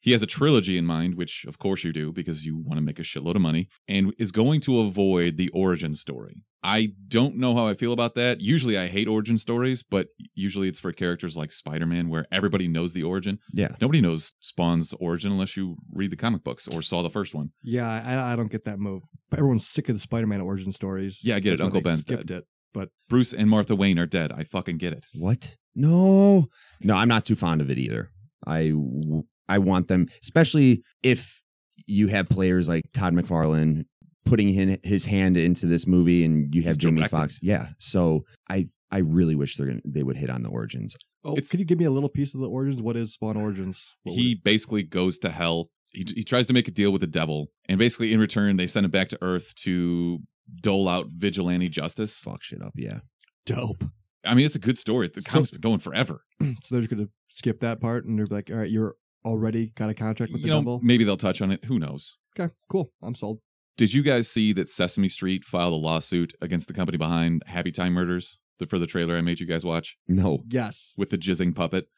he has a trilogy in mind, which of course you do because you want to make a shitload of money, and is going to avoid the origin story. I don't know how I feel about that. Usually I hate origin stories, but usually it's for characters like Spider-Man where everybody knows the origin. Yeah. Nobody knows Spawn's origin unless you read the comic books or saw the first one. Yeah, I don't get that move. Everyone's sick of the Spider-Man origin stories. Yeah, I get it. Uncle Ben's dead. But Bruce and Martha Wayne are dead. I fucking get it. What? No. No, I'm not too fond of it either. I want them, especially if you have players like Todd McFarlane putting his hand into this movie, and you have Jamie Foxx. Yeah, so I really wish they would hit on the origins. Oh, could you give me a little piece of the origins? What is Spawn Origins? He basically goes to hell. He tries to make a deal with the devil, and basically in return they send him back to Earth to dole out vigilante justice. Fuck shit up. Yeah, dope. I mean, it's a good story. The comic's been going forever. So they're just going to skip that part and they're like, all right, you're already got a contract with the Devil. Maybe they'll touch on it. Who knows? Okay, cool. I'm sold. Did you guys see that Sesame Street filed a lawsuit against the company behind Happy Time Murders for the trailer I made you guys watch? No. Yes. With the jizzing puppet.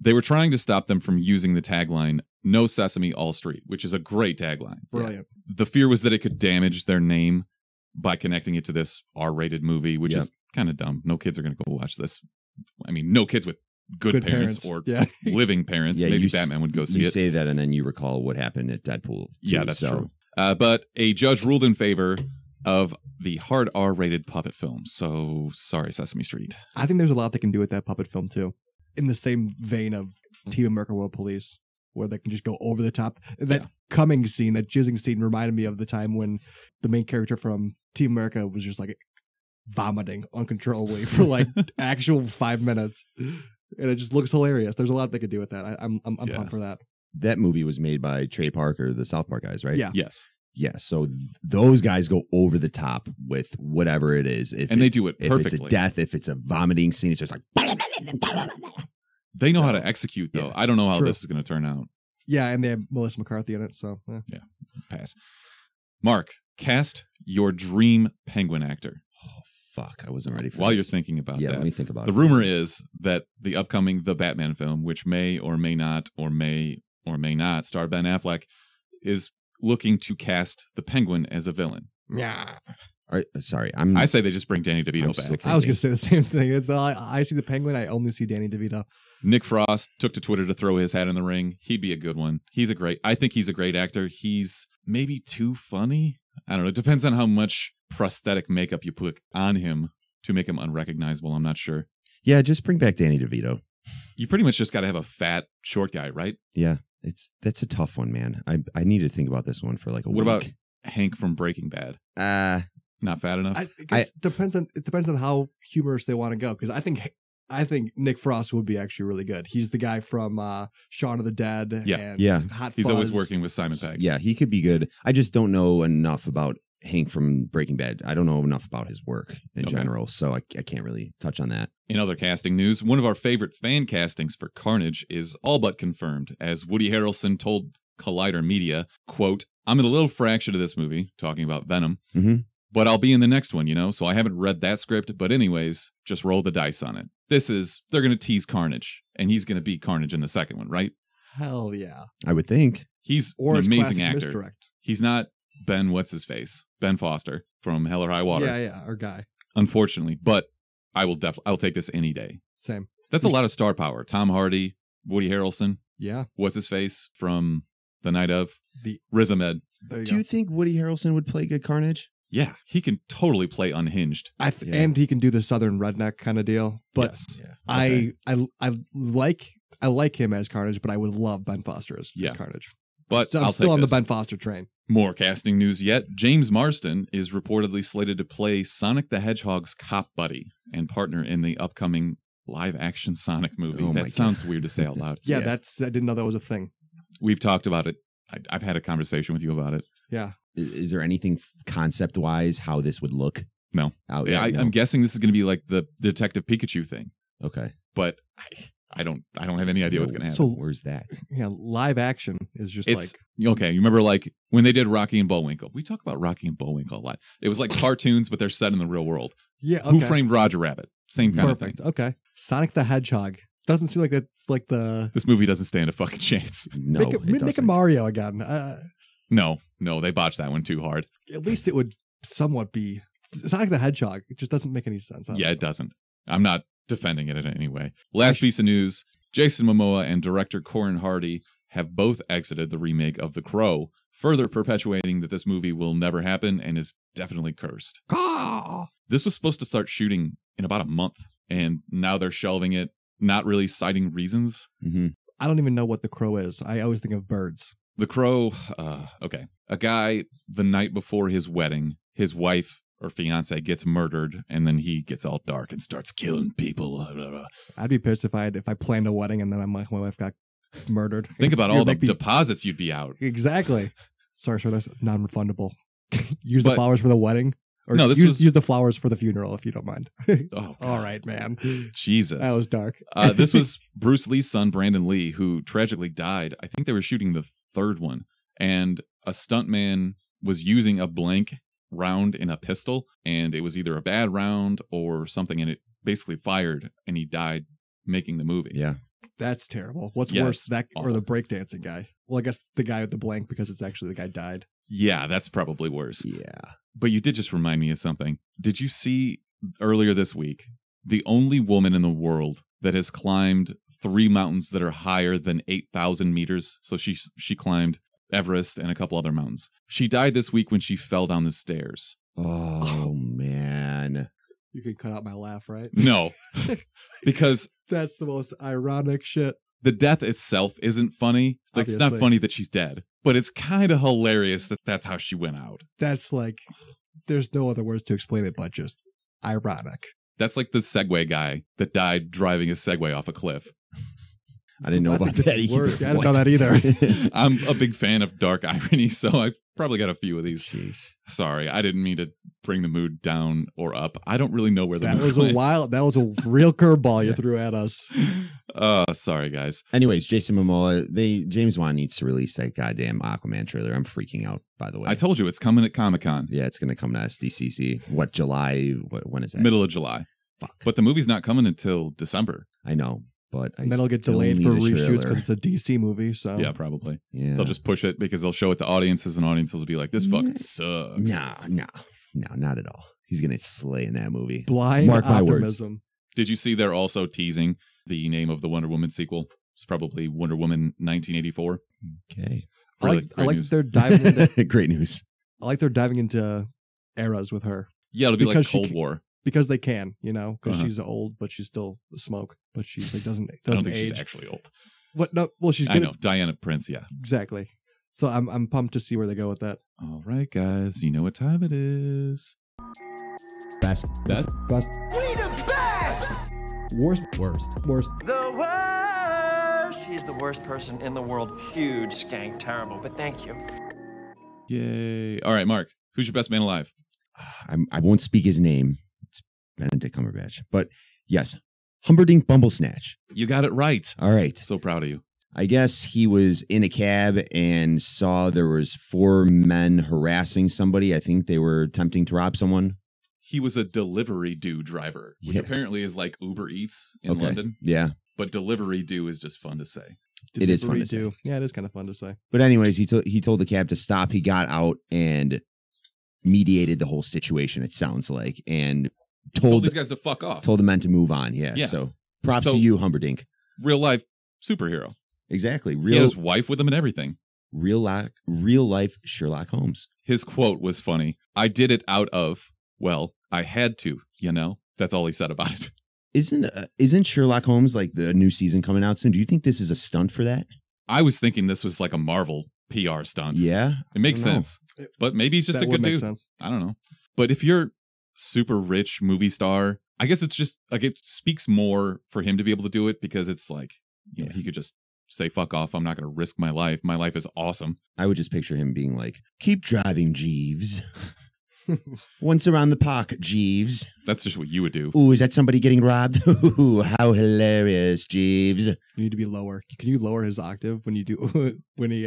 They were trying to stop them from using the tagline, "No Sesame, All Street," which is a great tagline. Brilliant. Yeah. The fear was that it could damage their name by connecting it to this R-rated movie, which is kind of dumb. No kids are going to go watch this. I mean, no kids with good parents, or living parents. Yeah, maybe Batman would go see it. You say that and then you recall what happened at Deadpool 2, yeah, that's true. But a judge ruled in favor of the hard R-rated puppet film. So sorry, Sesame Street. I think there's a lot they can do with that puppet film too. In the same vein of Team America World Police, where they can just go over the top. That coming scene, that jizzing scene reminded me of the time when the main character from Team America was just like vomiting uncontrollably for like actual 5 minutes. And it just looks hilarious. There's a lot they could do with that. I'm pumped for that. That movie was made by Trey Parker, the South Park guys, right? Yeah. Yes. Yeah, so those guys go over the top with whatever it is. And they do it perfectly. If it's a death, if it's a vomiting scene, it's just like... They know how to execute, though. Yeah, I don't know how this is going to turn out. Yeah, and they have Melissa McCarthy in it, so... Yeah, pass. Mark, cast your dream penguin actor. Oh, fuck, I wasn't ready for this. While you're thinking about that. Yeah, let me think about it. The rumor is that the upcoming The Batman film, which may or may not, star Ben Affleck, is... looking to cast the Penguin as a villain. Yeah. All right, sorry. I say they just bring Danny DeVito back. I was going to say the same thing. It's I see the Penguin, I only see Danny DeVito. Nick Frost took to Twitter to throw his hat in the ring. He'd be a good one. I think he's a great actor. He's maybe too funny. I don't know. It depends on how much prosthetic makeup you put on him to make him unrecognizable. I'm not sure. Yeah, just bring back Danny DeVito. You pretty much just got to have a fat, short guy, right? Yeah. That's a tough one, man. I need to think about this one for like a week. What about Hank from Breaking Bad? Not fat enough. It depends on how humorous they want to go. Because I think Nick Frost would be actually really good. He's the guy from Shaun of the Dead. Yeah, and Hot Fuzz. He's always working with Simon Pegg. Yeah, he could be good. I just don't know enough about Hank from Breaking Bad. I don't know enough about his work in general, so I can't really touch on that. In other casting news, one of our favorite fan castings for Carnage is all but confirmed, as Woody Harrelson told Collider Media, quote, "I'm in a little fraction of this movie," talking about Venom, "but I'll be in the next one, you know, so I haven't read that script, but anyways, just roll the dice on it." They're going to tease Carnage, and he's going to be Carnage in the second one, right? Hell yeah. I would think. He's an amazing actor. Misdirect. He's not Ben what's-his-face, Ben Foster from Hell or High Water. Yeah, our guy. Unfortunately, but... I'll take this any day. Same. That's a lot of star power. Tom Hardy, Woody Harrelson. Yeah. What's his face from The Night of? Riz Ahmed. Do you think Woody Harrelson would play good Carnage? Yeah, he can totally play unhinged. And he can do the southern redneck kind of deal. But I like him as Carnage, but I would love Ben Foster as Carnage. But I'm still on the Ben Foster train. More casting news yet. James Marsden is reportedly slated to play Sonic the Hedgehog's cop buddy and partner in the upcoming live-action Sonic movie. Oh, that sounds weird to say out loud. I didn't know that was a thing. We've talked about it. I've had a conversation with you about it. Yeah. Is there anything concept-wise how this would look? No. I'm guessing this is going to be like the Detective Pikachu thing. Okay. But... I don't have any idea what's going to happen. So where's that? Yeah, live action is just you remember like when they did Rocky and Bullwinkle? We talk about Rocky and Bullwinkle a lot. It was like cartoons, but they're set in the real world. Yeah, Who Framed Roger Rabbit? Same kind of thing. Okay, Sonic the Hedgehog doesn't seem like that's like the. This movie doesn't stand a fucking chance. No, make a Mario again. No, they botched that one too hard. At least it would somewhat be Sonic the Hedgehog. It just doesn't make any sense. It doesn't. I'm not defending it in any way. Last piece of news, Jason Momoa and director Corrin Hardy have both exited the remake of The Crow, further perpetuating that this movie will never happen and is definitely cursed. This was supposed to start shooting in about a month, and now they're shelving it, not really citing reasons. I don't even know what The Crow is. I always think of birds. The Crow, a guy, the night before his wedding, his wife or fiance gets murdered, and then he gets all dark and starts killing people. I'd be pissed if I planned a wedding and then my wife got murdered. Think about all the deposits you'd be out. Exactly. Sorry, sure, that's non-refundable. Use the flowers for the wedding. Or no, this use the flowers for the funeral, if you don't mind. Oh, all right, man. Jesus. That was dark. This was Bruce Lee's son, Brandon Lee, who tragically died. I think they were shooting the third one. And a stuntman was using a blank round in a pistol. And it was either a bad round or something. And it basically fired. And he died making the movie. Yeah. That's terrible. What's worse, that or the breakdancing guy? Well, I guess the guy with the blank, because it's actually the guy died. Yeah, that's probably worse. Yeah. But you did just remind me of something. Did you see earlier this week, the only woman in the world that has climbed three mountains that are higher than 8,000 meters? So she climbed Everest and a couple other mountains. She died this week when she fell down the stairs. Oh, man. You can cut out my laugh, right? No. Because that's the most ironic shit. The death itself isn't funny. Like, it's not funny that she's dead, but it's kind of hilarious that that's how she went out. That's like, there's no other words to explain it, but just ironic. That's like the Segway guy that died driving a Segway off a cliff. I didn't know about that either. I didn't know that either. I'm a big fan of dark irony, so I probably got a few of these. Jeez. Sorry, I didn't mean to bring the mood down or up. I don't really know where that was went. That was a real curveball you threw at us. Sorry, guys. Anyways, Jason Momoa, James Wan needs to release that goddamn Aquaman trailer. I'm freaking out, by the way. I told you, it's coming at Comic-Con. Yeah, it's going to come to SDCC. What, July? When is that? Middle of July. Fuck. But the movie's not coming until December. I know. But and then it'll get delayed for reshoots because it's a DC movie. So yeah, probably. Yeah. They'll just push it because they'll show it to audiences, and audiences will be like, "This fucking sucks." No, not at all. He's gonna slay in that movie. Blind optimism. Words. Did you see? They're also teasing the name of the Wonder Woman sequel. It's probably Wonder Woman 1984. Okay. Great news. I like they're diving into eras with her. Yeah, it'll be like Cold War. Because they can, you know, because she's old, but she's still a smoke. But she's like doesn't I don't think age. She's actually old. What? No, well, she's. I know Diana Prince. Yeah, exactly. So I'm pumped to see where they go with that. All right, guys, you know what time it is. Best. We the best. Worst. The worst. She's the worst person in the world. Huge skank, terrible. But thank you. Yay! All right, Mark, who's your best man alive? I won't speak his name. Benedict Cumberbatch. But yes, Humperdinck Bumblesnatch. You got it right. All right. So proud of you. I guess he was in a cab and saw there was four men harassing somebody. I think they were attempting to rob someone. He was a delivery do driver, which apparently is like Uber Eats in London. Yeah. But delivery do is just fun to say. It is fun to say. Yeah, it is kind of fun to say. But anyways, he told the cab to stop. He got out and mediated the whole situation, it sounds like. And told these guys to fuck off. Told the men to move on. Yeah. So props to you, Humperdinck. Real life superhero. Exactly. Real. He had his wife with him and everything. Real life Sherlock Holmes. His quote was funny. I did it out of, well, I had to, you know. That's all he said about it. Isn't Sherlock Holmes like the new season coming out soon? Do you think this is a stunt for that? I was thinking this was like a Marvel PR stunt. Yeah. It makes sense. But maybe he's just a good dude. Sense. I don't know. But if you're super rich movie star, I guess it's just like it speaks more for him to be able to do it because it's like, you know, he could just say fuck off. I'm not going to risk my life. My life is awesome. I would just picture him being like, keep driving, Jeeves. Once around the park, Jeeves. That's just what you would do. Ooh, is that somebody getting robbed? Ooh, how hilarious, Jeeves. You need to be lower. Can you lower his octave when you do when he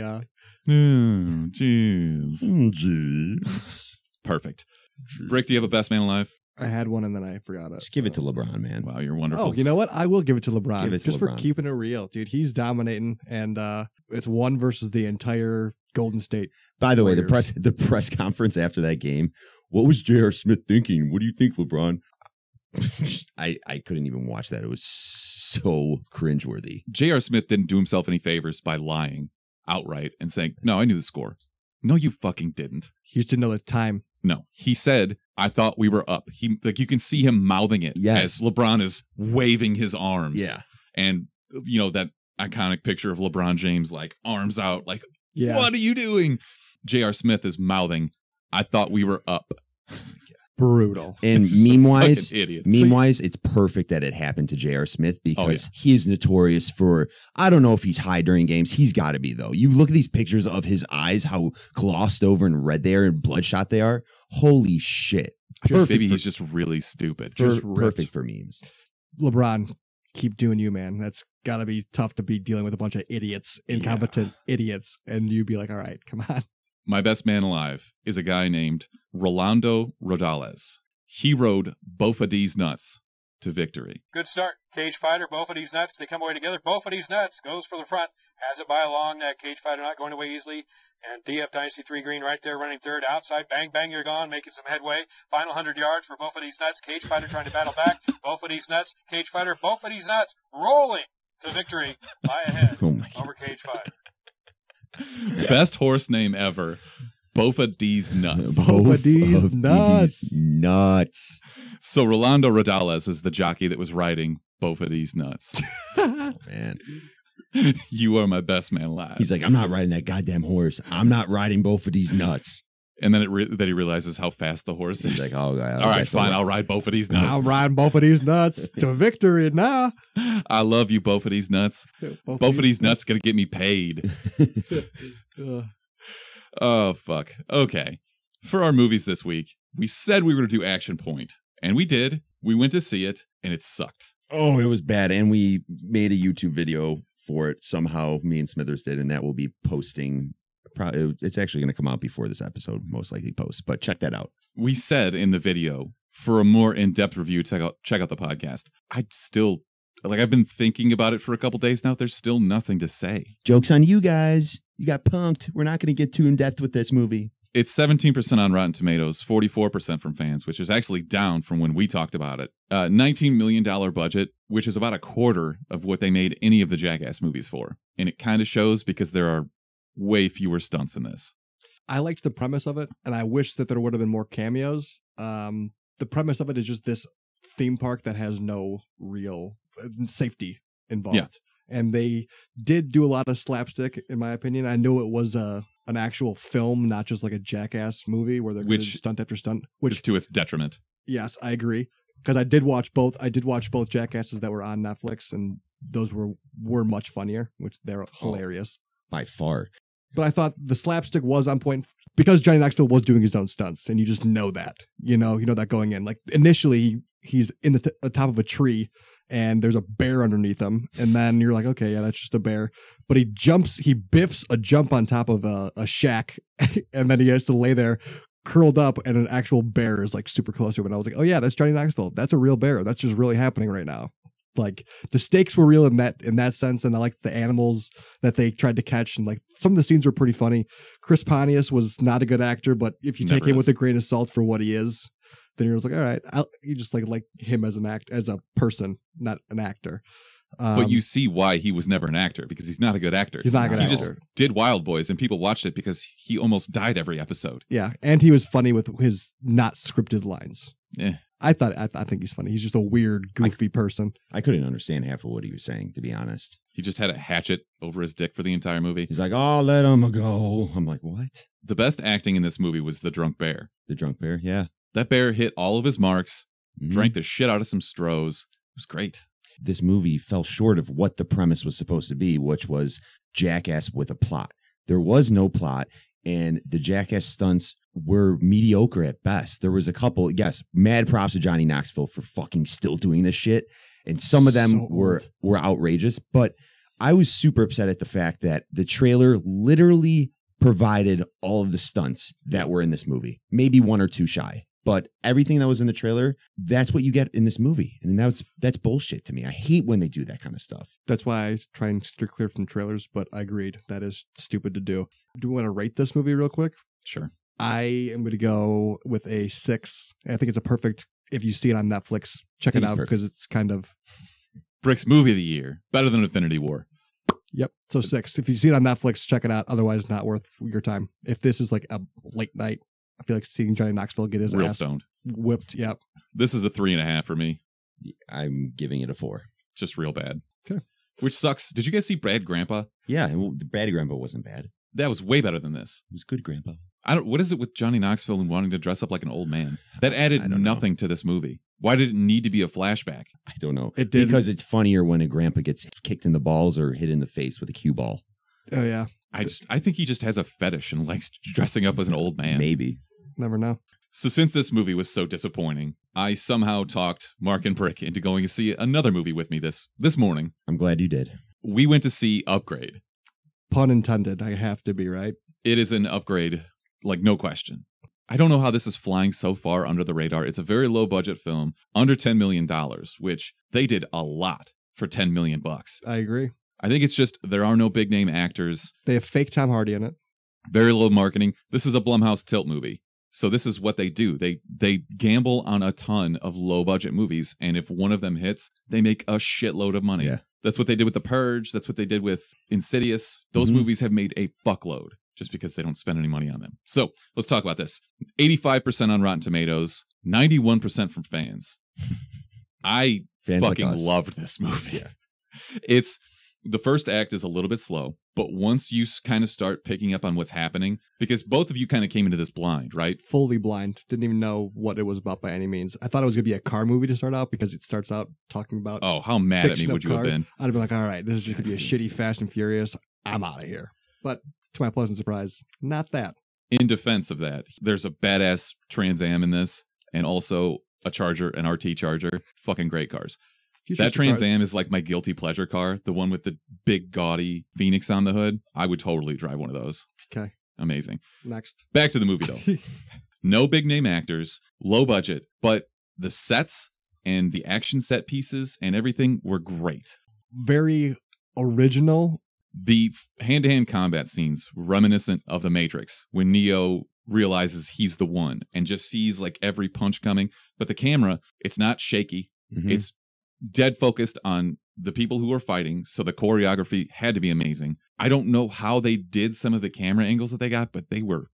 Jeeves. Jeeves. Perfect. Rick, do you have a best man alive? I had one and then I forgot it. Just give it to LeBron, man. Wow, you're wonderful. Oh, you know what? I will give it to LeBron. Just for keeping it real, dude. He's dominating, and it's one versus the entire Golden State. By the way, the press conference after that game, what was J.R. Smith thinking? What do you think, LeBron? I couldn't even watch that. It was so cringeworthy. J.R. Smith didn't do himself any favors by lying outright and saying, no, I knew the score. No, you fucking didn't. He just didn't know the time. No, he said, I thought we were up. He like you can see him mouthing it as LeBron is waving his arms. Yeah. And, you know, that iconic picture of LeBron James, like arms out, like, what are you doing? J.R. Smith is mouthing, I thought we were up. Brutal. And meme-wise, it's perfect that it happened to J.R. Smith because he is notorious for, I don't know if he's high during games. He's got to be, though. You look at these pictures of his eyes, how glossed over and red they are and bloodshot they are. Holy shit. Maybe he's just really stupid. Just perfect for memes. LeBron, keep doing you, man. That's got to be tough to be dealing with a bunch of idiots, incompetent idiots, and you be like, all right, come on. My best man alive is a guy named Rolando Rodales. He rode both of these nuts to victory. Good start. Cage fighter, both of these nuts. They come away together. Both of these nuts goes for the front. Has it by a long neck. Cage fighter not going away easily. And DF Dynasty 3 Green right there running third outside. Bang, bang, you're gone. Making some headway. Final 100 yards for both of these nuts. Cage fighter trying to battle back. Both of these nuts. Cage fighter, both of these nuts. Rolling to victory by a head over Cage fighter. Best horse name ever. Both of these nuts. Both of these nuts. So Rolando Rodales is the jockey that was riding both of these nuts. Oh, man. You are my best man alive. He's like, I'm not riding that goddamn horse. I'm not riding both of these nuts. And then he realizes how fast the horse is. He's like, oh, God, all right, fine. I'll ride both of these nuts. I'll ride both of these nuts to victory now. I love you, both of these nuts. Both of these nuts going to get me paid. Oh, fuck. Okay. For our movies this week, we said we were going to do Action Point, and we did. We went to see it, and it sucked. Oh, it was bad. And we made a YouTube video for it somehow, me and Smithers did, and that will be posting. Probably, it's actually going to come out before this episode, most likely post, but check that out. We said in the video, for a more in-depth review, check out the podcast. I've been thinking about it for a couple days now. There's still nothing to say. Joke's on you guys. You got punked. We're not going to get too in-depth with this movie. It's 17% on Rotten Tomatoes, 44% from fans, which is actually down from when we talked about it. $19 million budget, which is about a quarter of what they made any of the Jackass movies for. And it kind of shows because there are way fewer stunts in this. I liked the premise of it, and I wish that there would have been more cameos. The premise of it is just this theme park that has no real safety involved. Yeah. And they did do a lot of slapstick, in my opinion. I know it was an actual film, not just like a Jackass movie where they're doing stunt after stunt. Which is to its detriment. Yes, I agree. Because I did watch both. I did watch both Jackasses that were on Netflix, and those were much funnier, which they're hilarious. By far. But I thought the slapstick was on point because Johnny Knoxville was doing his own stunts, and you just know that. You know that going in. Like initially, he's in the top of a tree, and there's a bear underneath him. And then you're like, okay, yeah, that's just a bear. But he biffs a jump on top of a shack. And then he has to lay there curled up. And an actual bear is like super close to him. And I was like, oh yeah, that's Johnny Knoxville. That's a real bear. That's just really happening right now. Like the stakes were real in that sense. And I like the animals that they tried to catch. And like some of the scenes were pretty funny. Chris Pontius was not a good actor, but if you take him with a grain of salt for what he is, then you're just like, all right, you just like him as as a person, not an actor. But you see why he was never an actor, because he's not a good actor. He's not a good actor. He just did Wild Boys, and people watched it because he almost died every episode. Yeah, and he was funny with his not scripted lines. Yeah, I think he's funny. He's just a weird, goofy person. I couldn't understand half of what he was saying, to be honest. He just had a hatchet over his dick for the entire movie. He's like, oh, let him go. I'm like, what? The best acting in this movie was the drunk bear. The drunk bear, yeah. That bear hit all of his marks, drank the shit out of some Strohs. It was great. This movie fell short of what the premise was supposed to be, which was Jackass with a plot. There was no plot, and the Jackass stunts were mediocre at best. There was a couple, yes, mad props to Johnny Knoxville for fucking still doing this shit, and some of them were outrageous, but I was super upset at the fact that the trailer literally provided all of the stunts that were in this movie. Maybe one or two shy. But everything that was in the trailer, that's what you get in this movie. And that's bullshit to me. I hate when they do that kind of stuff. That's why I try and steer clear from trailers, but I agreed. That is stupid to do. Do we want to rate this movie real quick? Sure. I am going to go with a 6. I think it's a perfect, if you see it on Netflix, check it out because it's kind of... Brick's movie of the year. Better than Infinity War. Yep. So 6. If you see it on Netflix, check it out. Otherwise, not worth your time. If this is like a late night, I feel like seeing Johnny Knoxville get his ass stoned, whipped. Yep. This is a 3.5 for me. I'm giving it a 4. Just real bad. Okay. Which sucks. Did you guys see Bad Grandpa? Yeah. Well, the Bad Grandpa wasn't bad. That was way better than this. It was good Grandpa. What is it with Johnny Knoxville and wanting to dress up like an old man? That added nothing to this movie. Why did it need to be a flashback? I don't know. It did. Because it's funnier when a grandpa gets kicked in the balls or hit in the face with a cue ball. Oh, yeah. I think he just has a fetish and likes dressing up as an old man. Maybe. Never know. So since this movie was so disappointing, I somehow talked Mark and Brick into going to see another movie with me this morning. I'm glad you did. We went to see Upgrade. Pun intended, I have to be, right? It is an upgrade, like no question. I don't know how this is flying so far under the radar. It's a very low budget film, under $10 million, which they did a lot for $10 million. I agree. I think it's just there are no big name actors. They have fake Tom Hardy in it. Very low marketing. This is a Blumhouse Tilt movie. So this is what they do. They gamble on a ton of low budget movies, and if one of them hits, they make a shitload of money. Yeah. That's what they did with The Purge. That's what they did with Insidious. Those movies have made a fuckload just because they don't spend any money on them. So let's talk about this. 85% on Rotten Tomatoes, 91% from fans. I fucking loved this movie. Yeah. It's... The first act is a little bit slow, but once you kind of start picking up on what's happening, because both of you kind of came into this blind, right? Fully blind. Didn't even know what it was about by any means. I thought it was going to be a car movie to start out because it starts out talking about... Oh, how mad at me would you have been? I'd have been like, all right, this is just going to be a shitty Fast and Furious. I'm out of here. But to my pleasant surprise, not that. In defense of that, there's a badass Trans Am in this, and also a Charger, an RT Charger. Fucking great cars. That Trans Am is like my guilty pleasure car, the one with the big gaudy Phoenix on the hood. I would totally drive one of those. Okay. Amazing. Next. Back to the movie, though. No big name actors, low budget, but the sets and the action set pieces and everything were great. Very original. The hand-to-hand combat scenes reminiscent of The Matrix when Neo realizes he's the one and just sees like every punch coming. But the camera, it's not shaky. Mm-hmm. It's dead focused on the people who are fighting, so the choreography had to be amazing. I don't know how they did some of the camera angles that they got, but they were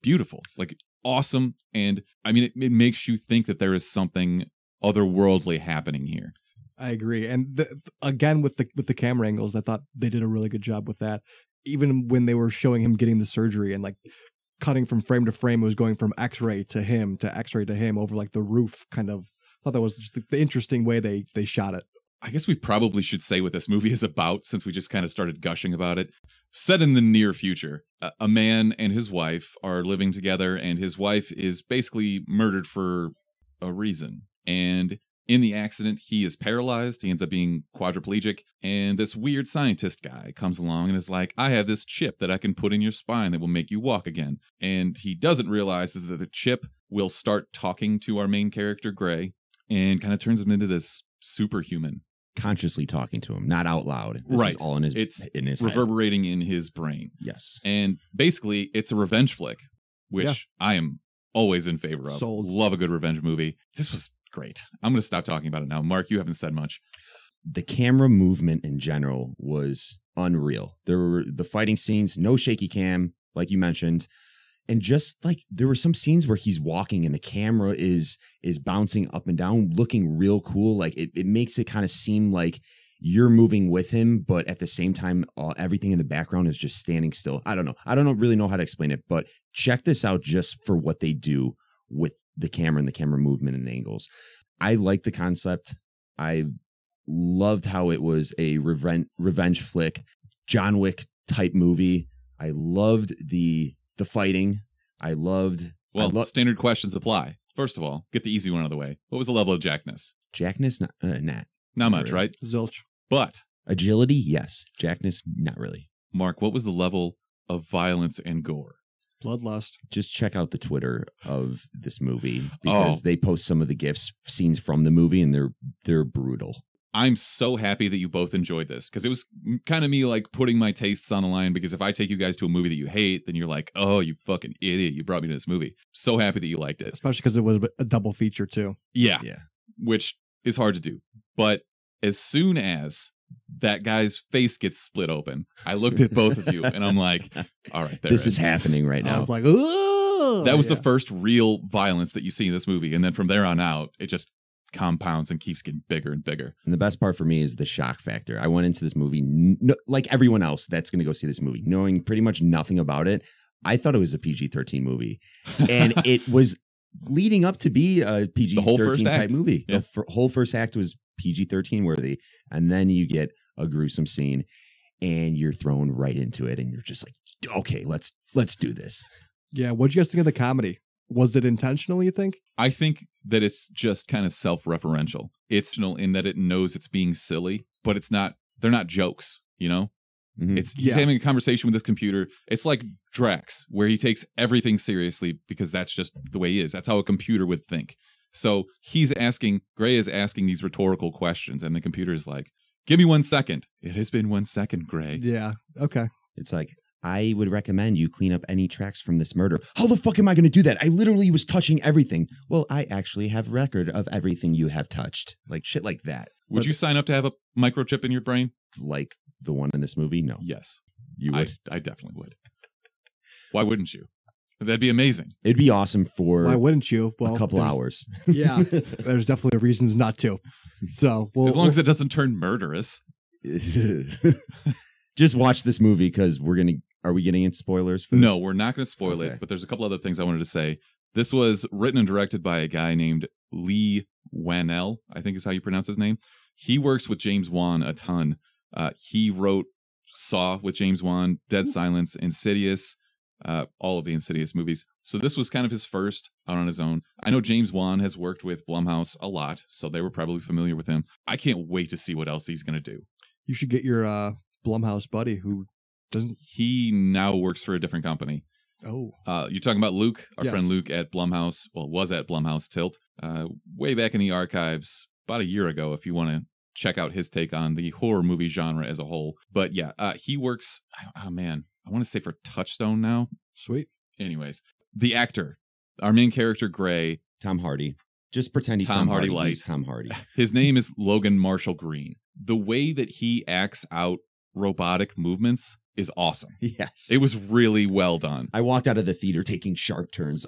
beautiful, like awesome. And I mean, it makes you think that there is something otherworldly happening here. I agree. And again, with the camera angles, I thought they did a really good job with that. Even when they were showing him getting the surgery and like cutting from frame to frame, it was going from x-ray to him to x-ray to him over like the roof kind of. I thought that was just the interesting way they shot it. I guess we probably should say what this movie is about, since we just kind of started gushing about it. Set in the near future, a man and his wife are living together, and his wife is basically murdered for a reason. And in the accident, he is paralyzed. He ends up being quadriplegic. And this weird scientist guy comes along and is like, I have this chip that I can put in your spine that will make you walk again. And he doesn't realize that the chip will start talking to our main character, Gray. And kind of turns him into this superhuman. Consciously talking to him, not out loud. This right. Is all in his, it's in his reverberating head. In his brain. Yes. And basically, it's a revenge flick, which I am always in favor of. Sold. Love a good revenge movie. This was great. I'm going to stop talking about it now. Mark, you haven't said much. The camera movement in general was unreal. There were the fighting scenes, no shaky cam, like you mentioned. And just like there were some scenes where he's walking and the camera is bouncing up and down, looking real cool. Like it makes it kind of seem like you're moving with him, but at the same time, everything in the background is just standing still. I don't know. I don't really know how to explain it, but check this out just for what they do with the camera and the camera movement and angles. I like the concept. I loved how it was a revenge flick, John Wick type movie. I loved the fighting. I loved... Well, standard questions apply. First of all, get the easy one out of the way. What was the level of jackness? Jackness? Not much, really. Right? Zilch. But... Agility? Yes. Jackness? Not really. Mark, what was the level of violence and gore? Bloodlust. Just check out the Twitter of this movie, because they post some of the GIFs, scenes from the movie, and they're brutal. I'm so happy that you both enjoyed this, because it was kind of me like putting my tastes on the line, because if I take you guys to a movie that you hate, then you're like, oh, you fucking idiot. You brought me to this movie. So happy that you liked it. Especially because it was a double feature too. Yeah. Which is hard to do. But as soon as that guy's face gets split open, I looked at both of you and I'm like, all right, this is happening right now. I was like, ooh. That was the first real violence that you see in this movie. And then from there on out, it just compounds and keeps getting bigger and bigger. And the best part for me is the shock factor. I went into this movie like everyone else that's going to go see this movie, knowing pretty much nothing about it. I thought it was a PG-13 movie, and it was leading up to be a PG-13 type movie. Yeah. The whole first act was PG-13 worthy, and then you get a gruesome scene, and you're thrown right into it, and you're just like, okay, let's do this. Yeah, what'd you guys think of the comedy? Was it intentional, you think? I think that it's just kind of self-referential. It's in that it knows it's being silly, but it's not. They're not jokes, you know? Mm-hmm. He's having a conversation with this computer. It's like Drax, where he takes everything seriously because that's just the way he is. That's how a computer would think. So Gray is asking these rhetorical questions, and the computer is like, give me 1 second. It has been 1 second, Gray. Yeah, okay. It's like, I would recommend you clean up any tracks from this murder. How the fuck am I going to do that? I literally was touching everything. Well, I actually have record of everything you have touched. Like, shit like that. Would you sign up to have a microchip in your brain? Like the one in this movie? No. Yes. You would? I definitely would. Why wouldn't you? That'd be amazing. It'd be awesome for a couple hours. Yeah. There's definitely reasons not to. So as long as it doesn't turn murderous. Just watch this movie because are we getting into spoilers for this? No, we're not going to spoil it, but there's a couple other things I wanted to say. This was written and directed by a guy named Lee Wannell, I think is how you pronounce his name. He works with James Wan a ton. He wrote Saw with James Wan, Dead Silence, Insidious, all of the Insidious movies. So this was kind of his first out on his own. I know James Wan has worked with Blumhouse a lot, so they were probably familiar with him. I can't wait to see what else he's going to do. You should get your... Blumhouse buddy who doesn't... He now works for a different company. Oh. You're talking about Luke, our friend Luke at Blumhouse, was at Blumhouse Tilt, way back in the archives, about a year ago, if you want to check out his take on the horror movie genre as a whole. But yeah, he works, I want to say for Touchstone now. Sweet. Anyways, the actor, our main character, Gray. Tom Hardy. Just pretend he's Tom Hardy. Light. He's Tom Hardy. His name is Logan Marshall Green. The way that he acts out robotic movements is awesome. Yes. It was really well done. I walked out of the theater taking sharp turns.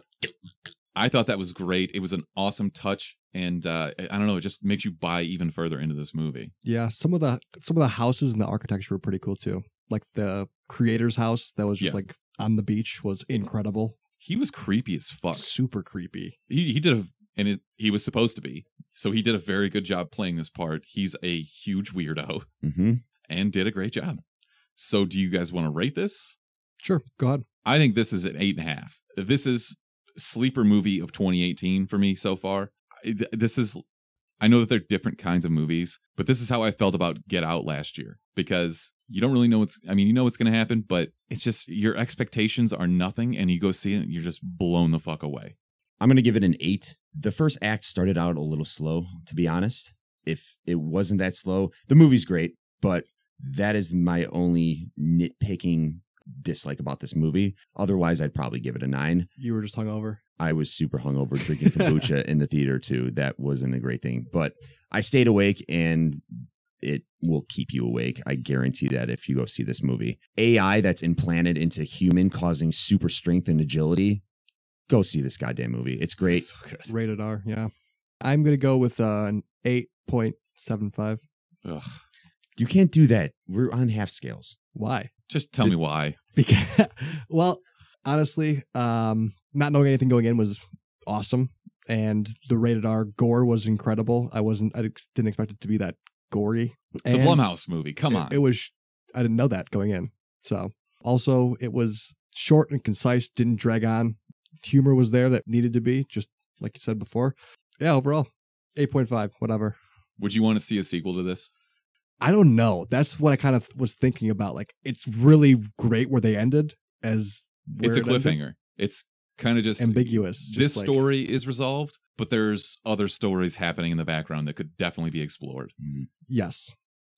I thought that was great. It was an awesome touch. And I don't know, it just makes you buy even further into this movie. Yeah. Some of the houses and the architecture were pretty cool too. Like the creator's house that was just like on the beach was incredible. He was creepy as fuck. Super creepy. He was supposed to be. So he did a very good job playing this part. He's a huge weirdo. Mm-hmm. And did a great job. So do you guys want to rate this? Sure. Go ahead. I think this is an 8.5. This is sleeper movie of 2018 for me so far. I know that they're different kinds of movies, but this is how I felt about Get Out last year, because you don't really know you know what's going to happen, but it's just your expectations are nothing. And you go see it and you're just blown the fuck away. I'm going to give it an 8. The first act started out a little slow, to be honest. If it wasn't that slow, the movie's great, but that is my only nitpicking dislike about this movie. Otherwise, I'd probably give it a 9. You were just hungover? I was super hungover, drinking kombucha in the theater, too. That wasn't a great thing. But I stayed awake, and it will keep you awake. I guarantee that if you go see this movie. AI that's implanted into human, causing super strength and agility. Go see this goddamn movie. It's great. So good. Rated R, yeah. I'm going to go with an 8.75. Ugh. You can't do that. We're on half scales. Why? Just tell me why. Because, honestly, not knowing anything going in was awesome. And the rated R gore was incredible. I didn't expect it to be that gory. It's a Blumhouse movie. Come on. I didn't know that going in. So also it was short and concise. Didn't drag on. Humor was there that needed to be, just like you said before. Yeah. Overall 8.5, whatever. Would you want to see a sequel to this? I don't know. That's what I kind of was thinking about. Like, it's really great where they ended. It's a cliffhanger. It's kind of just ambiguous. This story is resolved, but there's other stories happening in the background that could definitely be explored. Yes.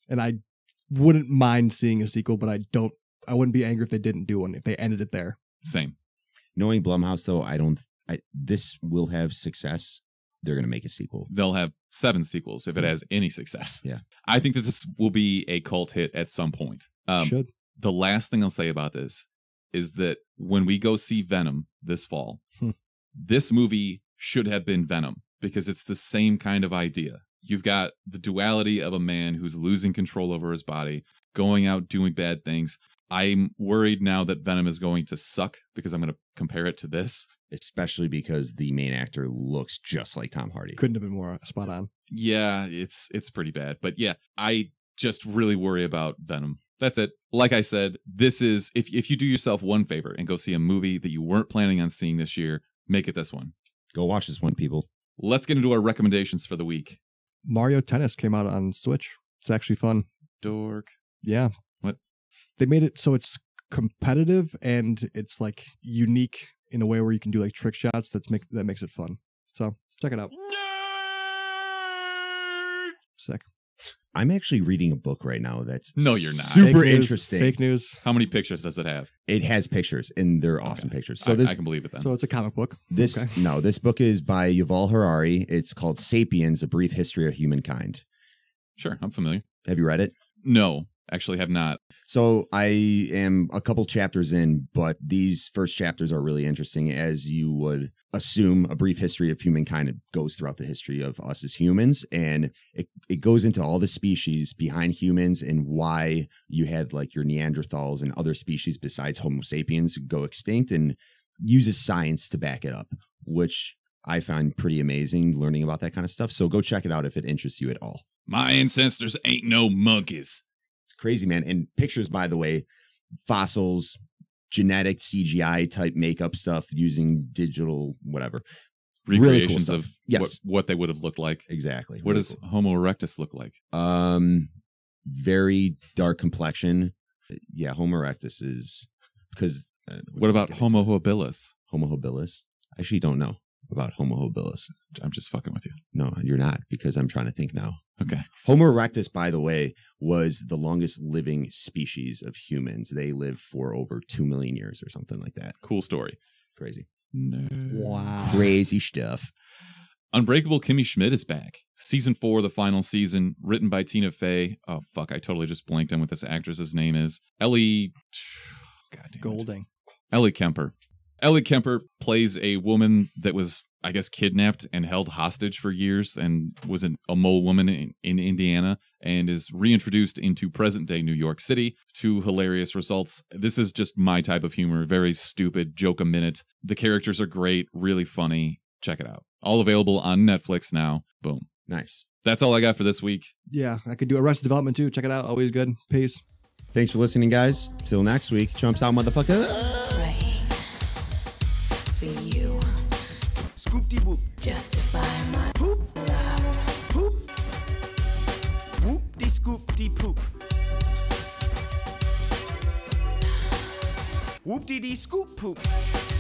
And I wouldn't mind seeing a sequel, but I wouldn't be angry if they didn't do one, if they ended it there. Same. Knowing Blumhouse, though, this will have success. They're going to make a sequel. They'll have 7 sequels if it has any success. Yeah. I think that this will be a cult hit at some point. Should. The last thing I'll say about this is that when we go see Venom this fall, this movie should have been Venom, because it's the same kind of idea. You've got the duality of a man who's losing control over his body, going out, doing bad things. I'm worried now that Venom is going to suck because I'm going to compare it to this. Especially because the main actor looks just like Tom Hardy. Couldn't have been more spot on. Yeah, it's pretty bad. But yeah, I just really worry about Venom. That's it. Like I said, this is, if you do yourself one favor and go see a movie that you weren't planning on seeing this year, Make it this one. Go watch this one, people. Let's get into our recommendations for the week. Mario Tennis came out on Switch. It's actually fun. Dork. Yeah. What? They made it so it's competitive and it's like unique in a way where you can do like trick shots that makes it fun. So check it out. Nerd! Sick. I'm actually reading a book right now that's no, you're not. Super interesting. Fake news. How many pictures does it have? It has pictures, and they're awesome pictures. So I can believe it then. So it's a comic book. This book is by Yuval Harari. It's called Sapiens, A Brief History of Humankind. Sure, I'm familiar. Have you read it? No, actually have not. So I am a couple chapters in, but these first chapters are really interesting. As you would assume, A Brief History of Humankind, it goes throughout the history of us as humans, and it goes into all the species behind humans and why you had like your Neanderthals and other species besides Homo sapiens go extinct, and uses science to back it up, which I find pretty amazing, learning about that kind of stuff. So go check it out if it interests you at all. My ancestors ain't no monkeys. It's crazy, man. And pictures, by the way, fossils, genetic CGI type makeup stuff using digital whatever. Recreations really cool of what they would have looked like. Exactly. What really does cool. Homo erectus look like? Very dark complexion. Yeah, Homo erectus is because. What about Homo habilis? Homo habilis? I actually don't know about Homo habilis. I'm just fucking with you. No, you're not, because I'm trying to think now. Okay. Homo erectus, by the way, was the longest living species of humans. They lived for over 2 million years or something like that. Cool story. Crazy. No. Wow. Crazy stuff. Unbreakable Kimmy Schmidt is back. Season 4, the final season, written by Tina Fey. Oh, fuck. I totally just blanked on what this actress's name is. Ellie. God damn it. Goulding. Ellie Kemper. Ellie Kemper plays a woman that was, I guess, kidnapped and held hostage for years and was a mole woman in Indiana and is reintroduced into present-day New York City to hilarious results. This is just my type of humor. Very stupid, joke a minute. The characters are great, really funny. Check it out. All available on Netflix now. Boom. Nice. That's all I got for this week. Yeah, I could do Arrested Development too. Check it out. Always good. Peace. Thanks for listening, guys. Till next week. Chumps out, motherfucker. Justify my poop love. Poop. Whoop-de-scoop-de-poop. Whoop-de-de-scoop-poop.